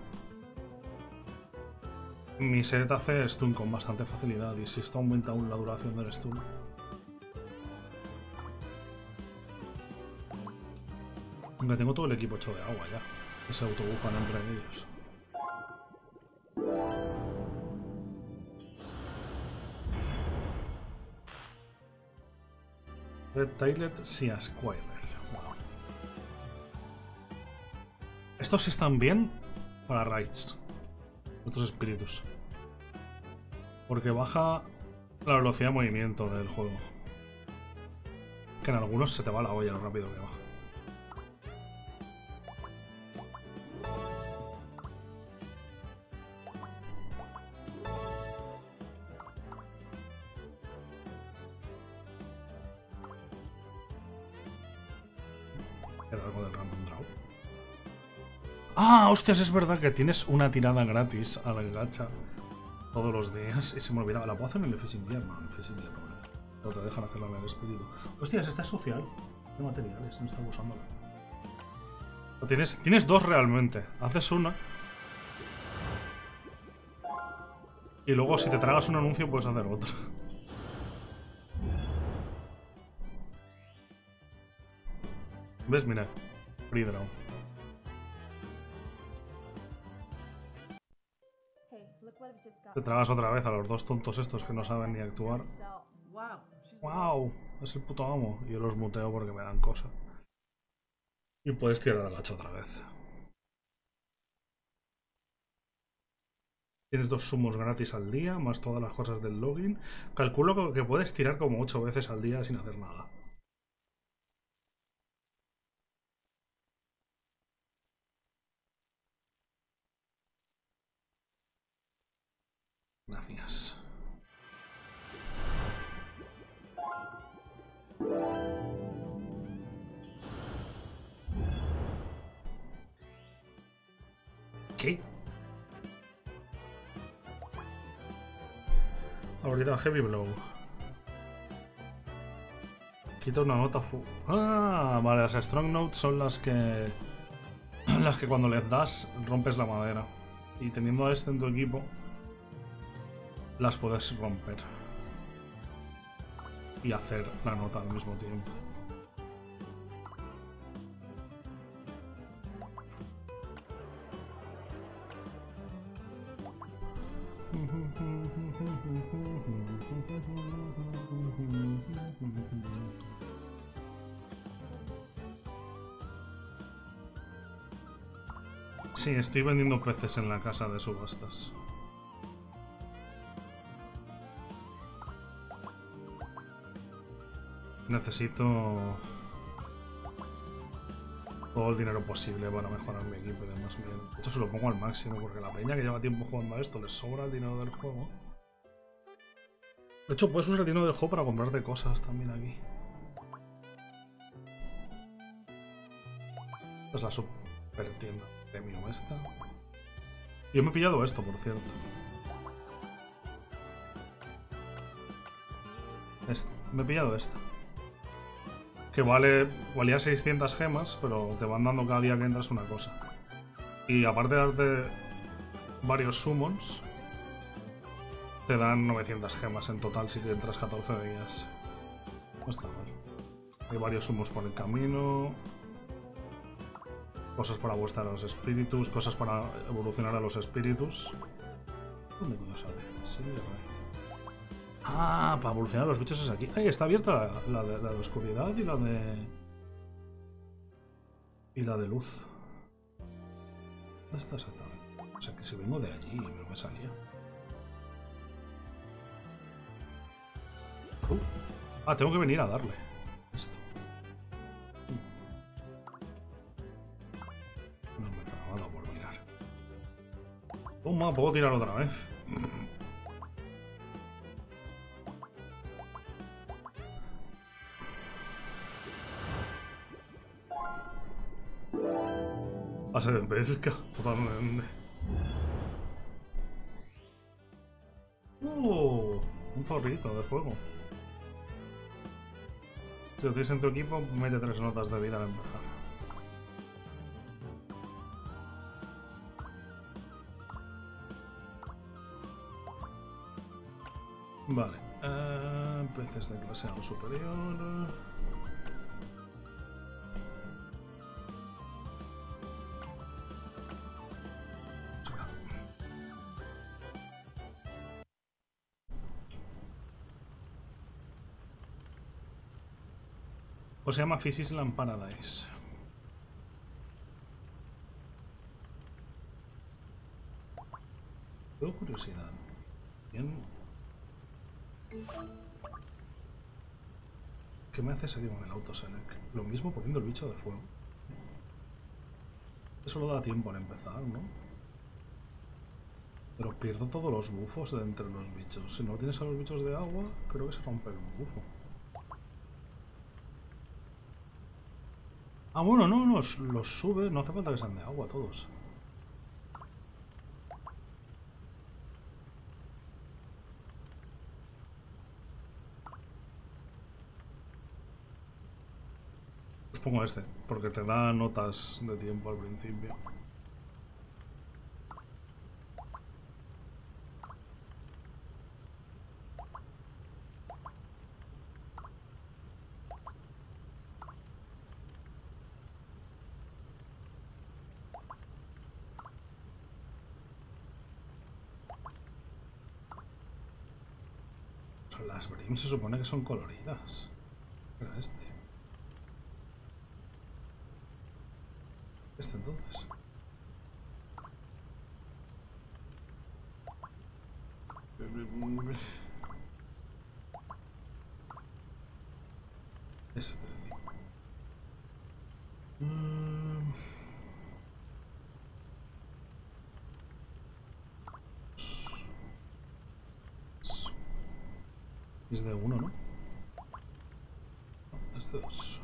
Mi set hace stun con bastante facilidad y si esto aumenta aún la duración del stun. Aunque tengo todo el equipo hecho de agua ya. Que se autobufan entre ellos. Red Tilet Sea Squire. Wow. Estos están bien para raids. Otros espíritus. Porque baja la velocidad de movimiento del juego. Que en algunos se te va la olla lo rápido que baja. hacer algo de Ramon Draw. Ah, hostias, es verdad que tienes una tirada gratis a la gacha todos los días. Y se me olvidaba, la puedo hacer en el F S Invierno. En el F S Invierno, no te dejan hacerla en el espíritu. Hostias, esta es social. De materiales, no está abusándola. Tienes, tienes dos realmente. Haces una. Y luego si te tragas un anuncio puedes hacer otro. ¿Ves? Mira. Free draw. Te tragas otra vez a los dos tontos estos que no saben ni actuar. ¡Wow! Es el puto amo. Yo los muteo porque me dan cosa. Y puedes tirar el hacha otra vez. Tienes dos sumos gratis al día, más todas las cosas del login. Calculo que puedes tirar como ocho veces al día sin hacer nada. Gracias. ¿Qué? Ahorita Heavy Blow. Quita una nota fu... Ah, vale, las Strong Notes son las que... las que cuando les das rompes la madera. Y teniendo a este en tu equipo, las puedes romper. Y hacer la nota al mismo tiempo. Sí, estoy vendiendo peces en la casa de subastas. Necesito todo el dinero posible para mejorar mi equipo y demás. Esto se lo pongo al máximo porque la peña que lleva tiempo jugando a esto les sobra el dinero del juego. De hecho, puedes usar el dinero del juego para comprarte cosas también aquí. Esta es la super tienda premium esta. Yo me he pillado esto, por cierto. Este. Me he pillado esta. Que vale, valía seiscientas gemas, pero te van dando cada día que entras una cosa. Y aparte de darte varios summons, te dan novecientas gemas en total si te entras catorce días. No está mal. Hay varios summons por el camino, cosas para buscar a los espíritus, cosas para evolucionar a los espíritus. ¿Dónde coño sale? Sí, me parece. Ah, para evolucionar los bichos es aquí. Ahí está abierta la, la, de, la de oscuridad y la de... y la de luz. ¿Dónde está exactamente? O sea que si vengo de allí no me salía. Uh. Ah, tengo que venir a darle. Esto. Uh. No me he dado por mirar. Toma, puedo tirar otra vez. Pase de pesca, totalmente. Uh, un zorrito de fuego. Si lo tienes en tu equipo, mete tres notas de vida al empezar. Vale, eh, peces de clase A superior. O se llama Fish Island Paradise. Tengo curiosidad. Bien. ¿Qué me hace seguir con el auto, Selec? Lo mismo poniendo el bicho de fuego. Eso lo da tiempo al empezar, ¿no? Pero pierdo todos los bufos de entre los bichos. Si no tienes a los bichos de agua, creo que se rompe el bufo. Ah, bueno, no, los, los sube. No hace falta que sean de agua todos. Pues pongo este, porque te da notas de tiempo al principio. Las Brim se supone que son coloridas. Era este. Este entonces. Este. Mm. Es de uno, ¿no? No, es de dos.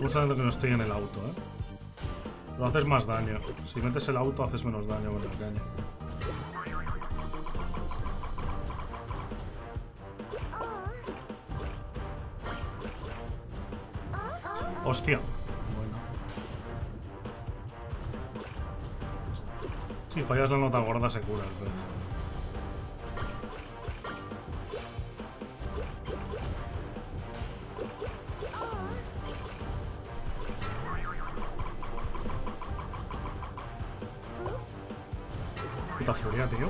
Justamente que no estoy en el auto, ¿eh? Lo haces más daño. Si metes el auto, haces menos daño con la caña. Hostia. Bueno. Si fallas la nota gorda, se cura el pez. Tío.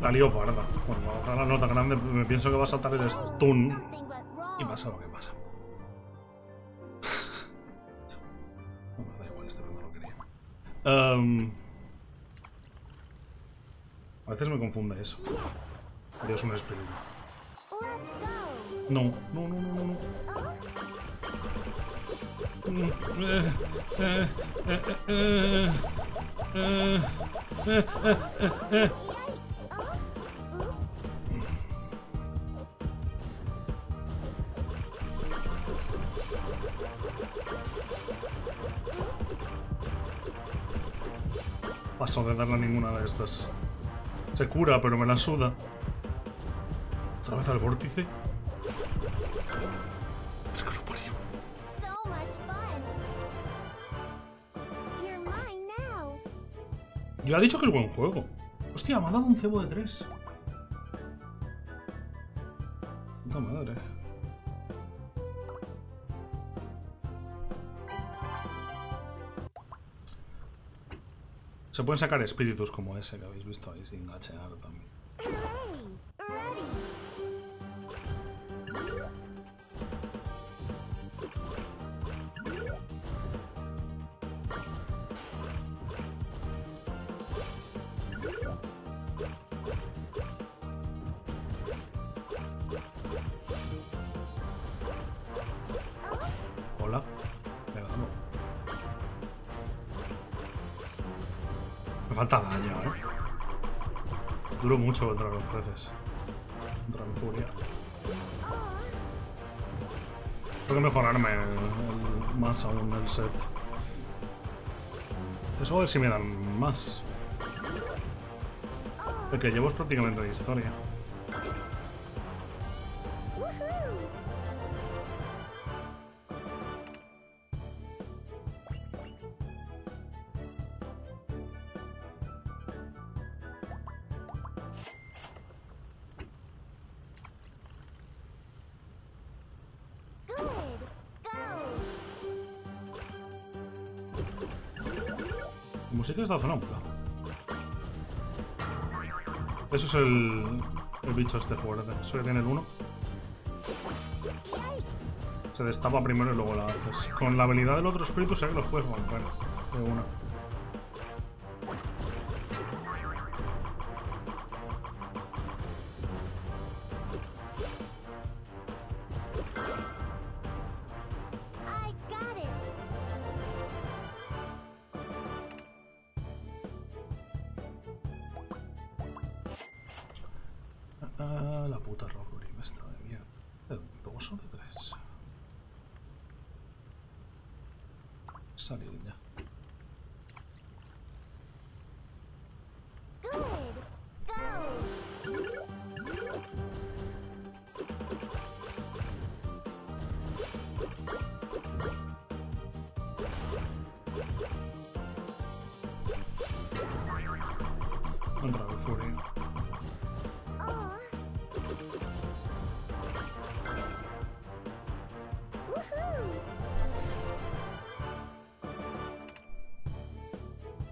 La lío parda. Cuando haga la nota grande me pienso que va a saltar el stun y pasa lo que pasa. No me da igual, este no lo quería. Um, a veces me confunde eso. Dios, un espíritu. No, no, no, no, no. Eh, eh, eh, eh, eh, eh, eh, eh. Paso de darle a ninguna de estas. Se cura, pero me la suda. ¿Otra vez al vórtice? Yo ha dicho que es buen juego. Hostia, me ha dado un cebo de tres. Puta madre. Se pueden sacar espíritus como ese que habéis visto ahí sin gachear también. Mucho contra los peces, contra mi furia. Tengo que mejorarme el, el, más aún el set. Eso a ver si me dan más. El que llevo es prácticamente de historia. Música está zonámbula. Eso es el, el bicho este fuerte. Eso que tiene el uno. se destapa primero y luego la haces. Con la habilidad del otro espíritu sé que los puedes bancar de una.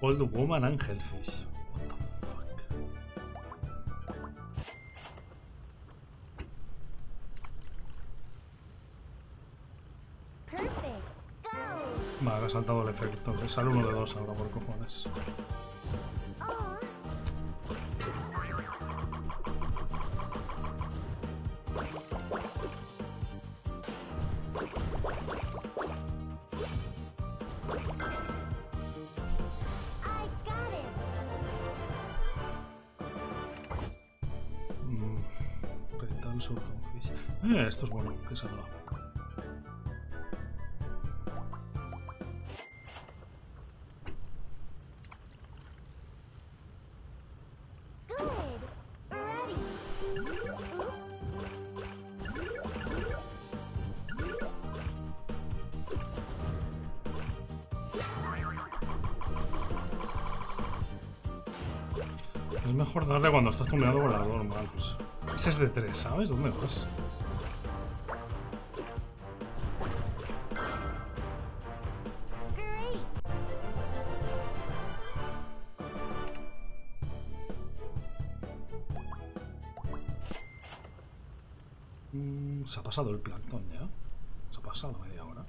Old Woman and Hellfish. What the fuck? Perfect. Go. Vale, ha saltado el efecto. Sale uno de dos ahora, por cojones. Esto es bueno, que se habla. Es mejor darle cuando estás tumbado con la normal. Ese es de tres, ¿sabes? ¿Dónde vas? Se ha pasado el plancton ya. Se ha pasado media hora.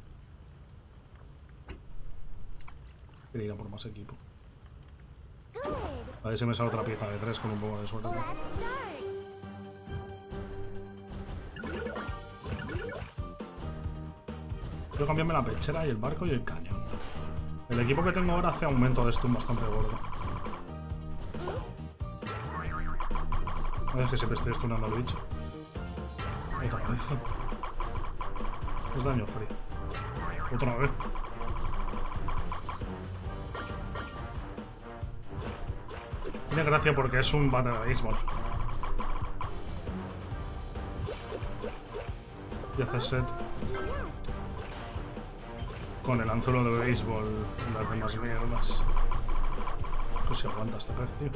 Quería ir a por más equipo. A ver si me sale otra pieza de tres con un poco de suerte. Quiero cambiarme la pechera y el barco y el cañón. El equipo que tengo ahora hace aumento de stun bastante gordo. A ver, es que siempre estoy stunando al bicho. Otra vez. Es daño free. Otra vez. Tiene gracia porque es un bate de béisbol. Y hace set. Con el anzuelo de béisbol y las demás mierdas. No se aguanta esta vez, tío.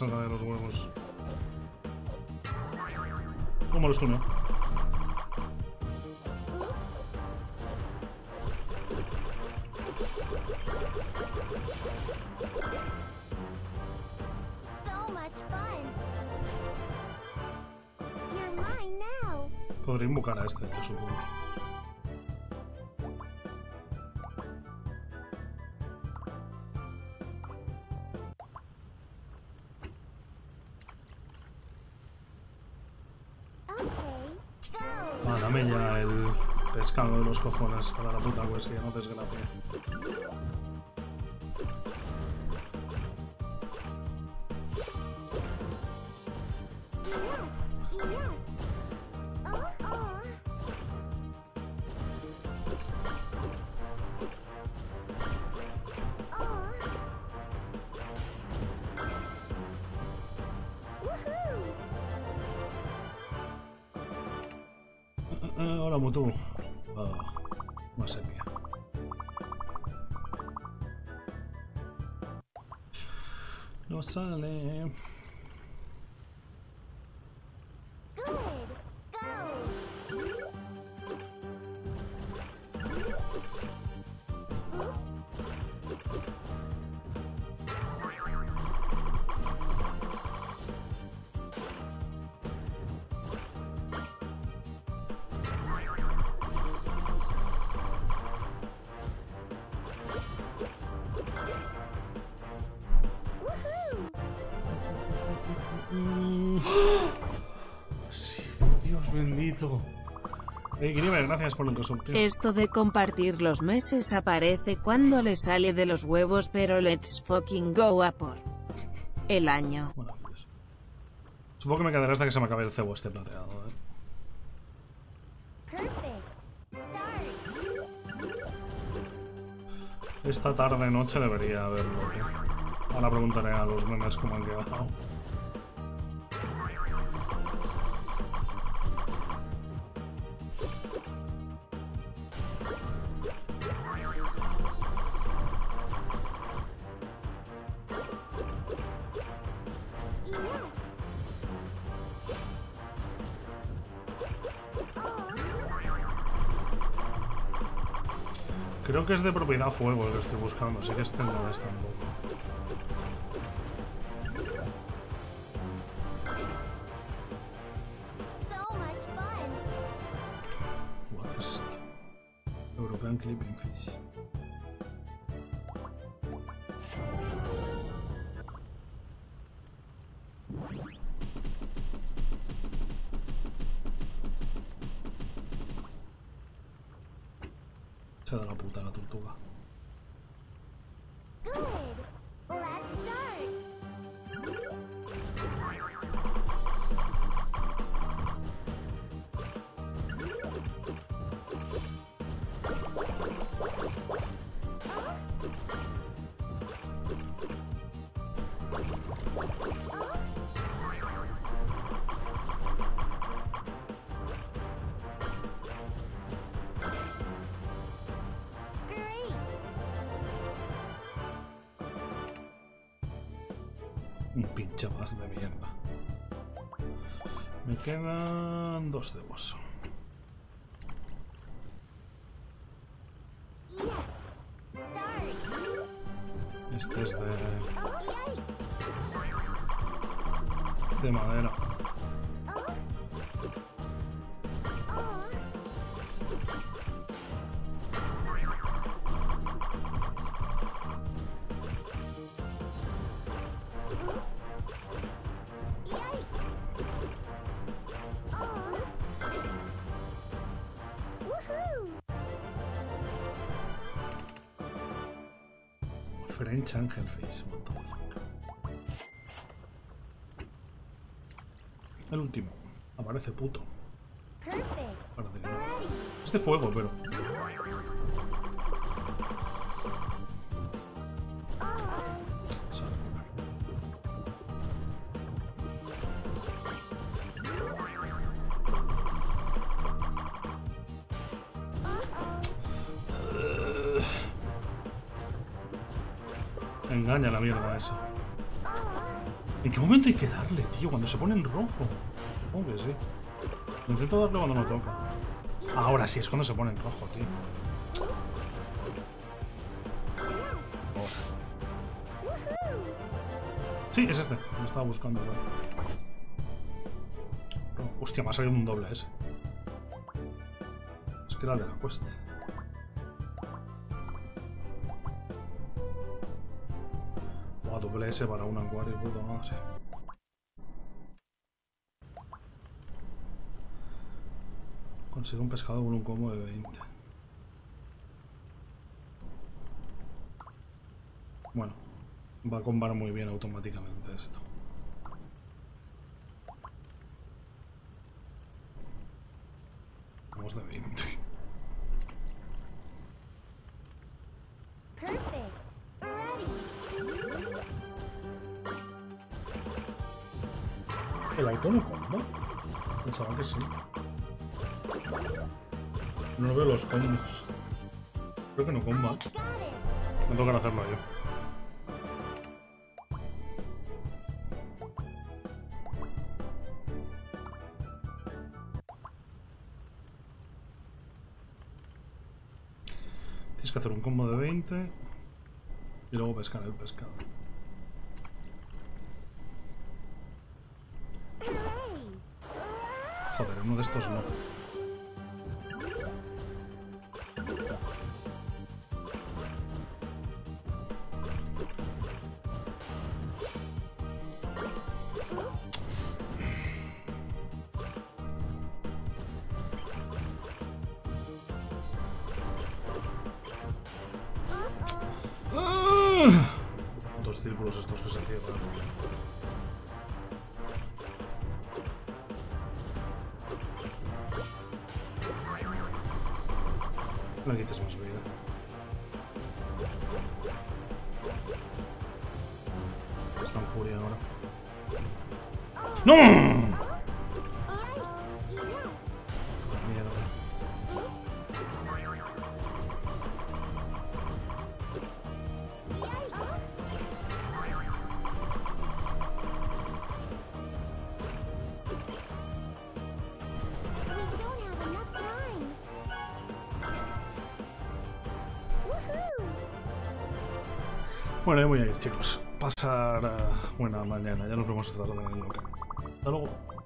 De los huevos. ¿Cómo los tuneo? Podría invocar a este, yo supongo. De los cojones para la puta pues que ya no desgracia. Ah, hola, Mutu. Ah, no sé, mía. No sale. Hey, Grimer, gracias por el consumptivo. Esto de compartir los meses aparece cuando le sale de los huevos, pero let's fucking go a por el año. Bueno, pues. Supongo que me quedará hasta que se me acabe el cebo este plateado, ¿eh? Esta tarde noche debería haberlo, ¿eh? Ahora preguntaré a los memes cómo han quedado. Creo que es de propiedad fuego el que estoy buscando, así que este no es tampoco. What es esto? European Clipping Fish. Se da la puta la tortuga. Un pinche más de mierda. Me quedan dos de hueso. Este es de... de madera. French Angelface, what the fuck. El último. Aparece puto. Es de fuego, pero... Engaña la mierda esa. ¿En qué momento hay que darle, tío? Cuando se pone en rojo. Hombre, sí. Intento darle cuando no toca. Ahora sí, es cuando se pone en rojo, tío. Sí, es este. Lo estaba buscando, ¿verdad? Oh, hostia, me ha salido un doble ese. Es que era de la cuesta. Doble S para un acuario, puto, no sé. Consigo un pescado con un combo de veinte. Bueno, va a combar muy bien automáticamente esto. Vamos de veinte. ¿El icono combo? Pensaba que sí. No veo los combos. Creo que no comba. Me toca hacerlo yo. Tienes que hacer un combo de veinte y luego pescar el pescado. Joder, uno de estos no. Bueno, ahí voy a ir, chicos. Pasar uh, buena mañana. Ya nos vemos esta tarde en el local. Hasta luego.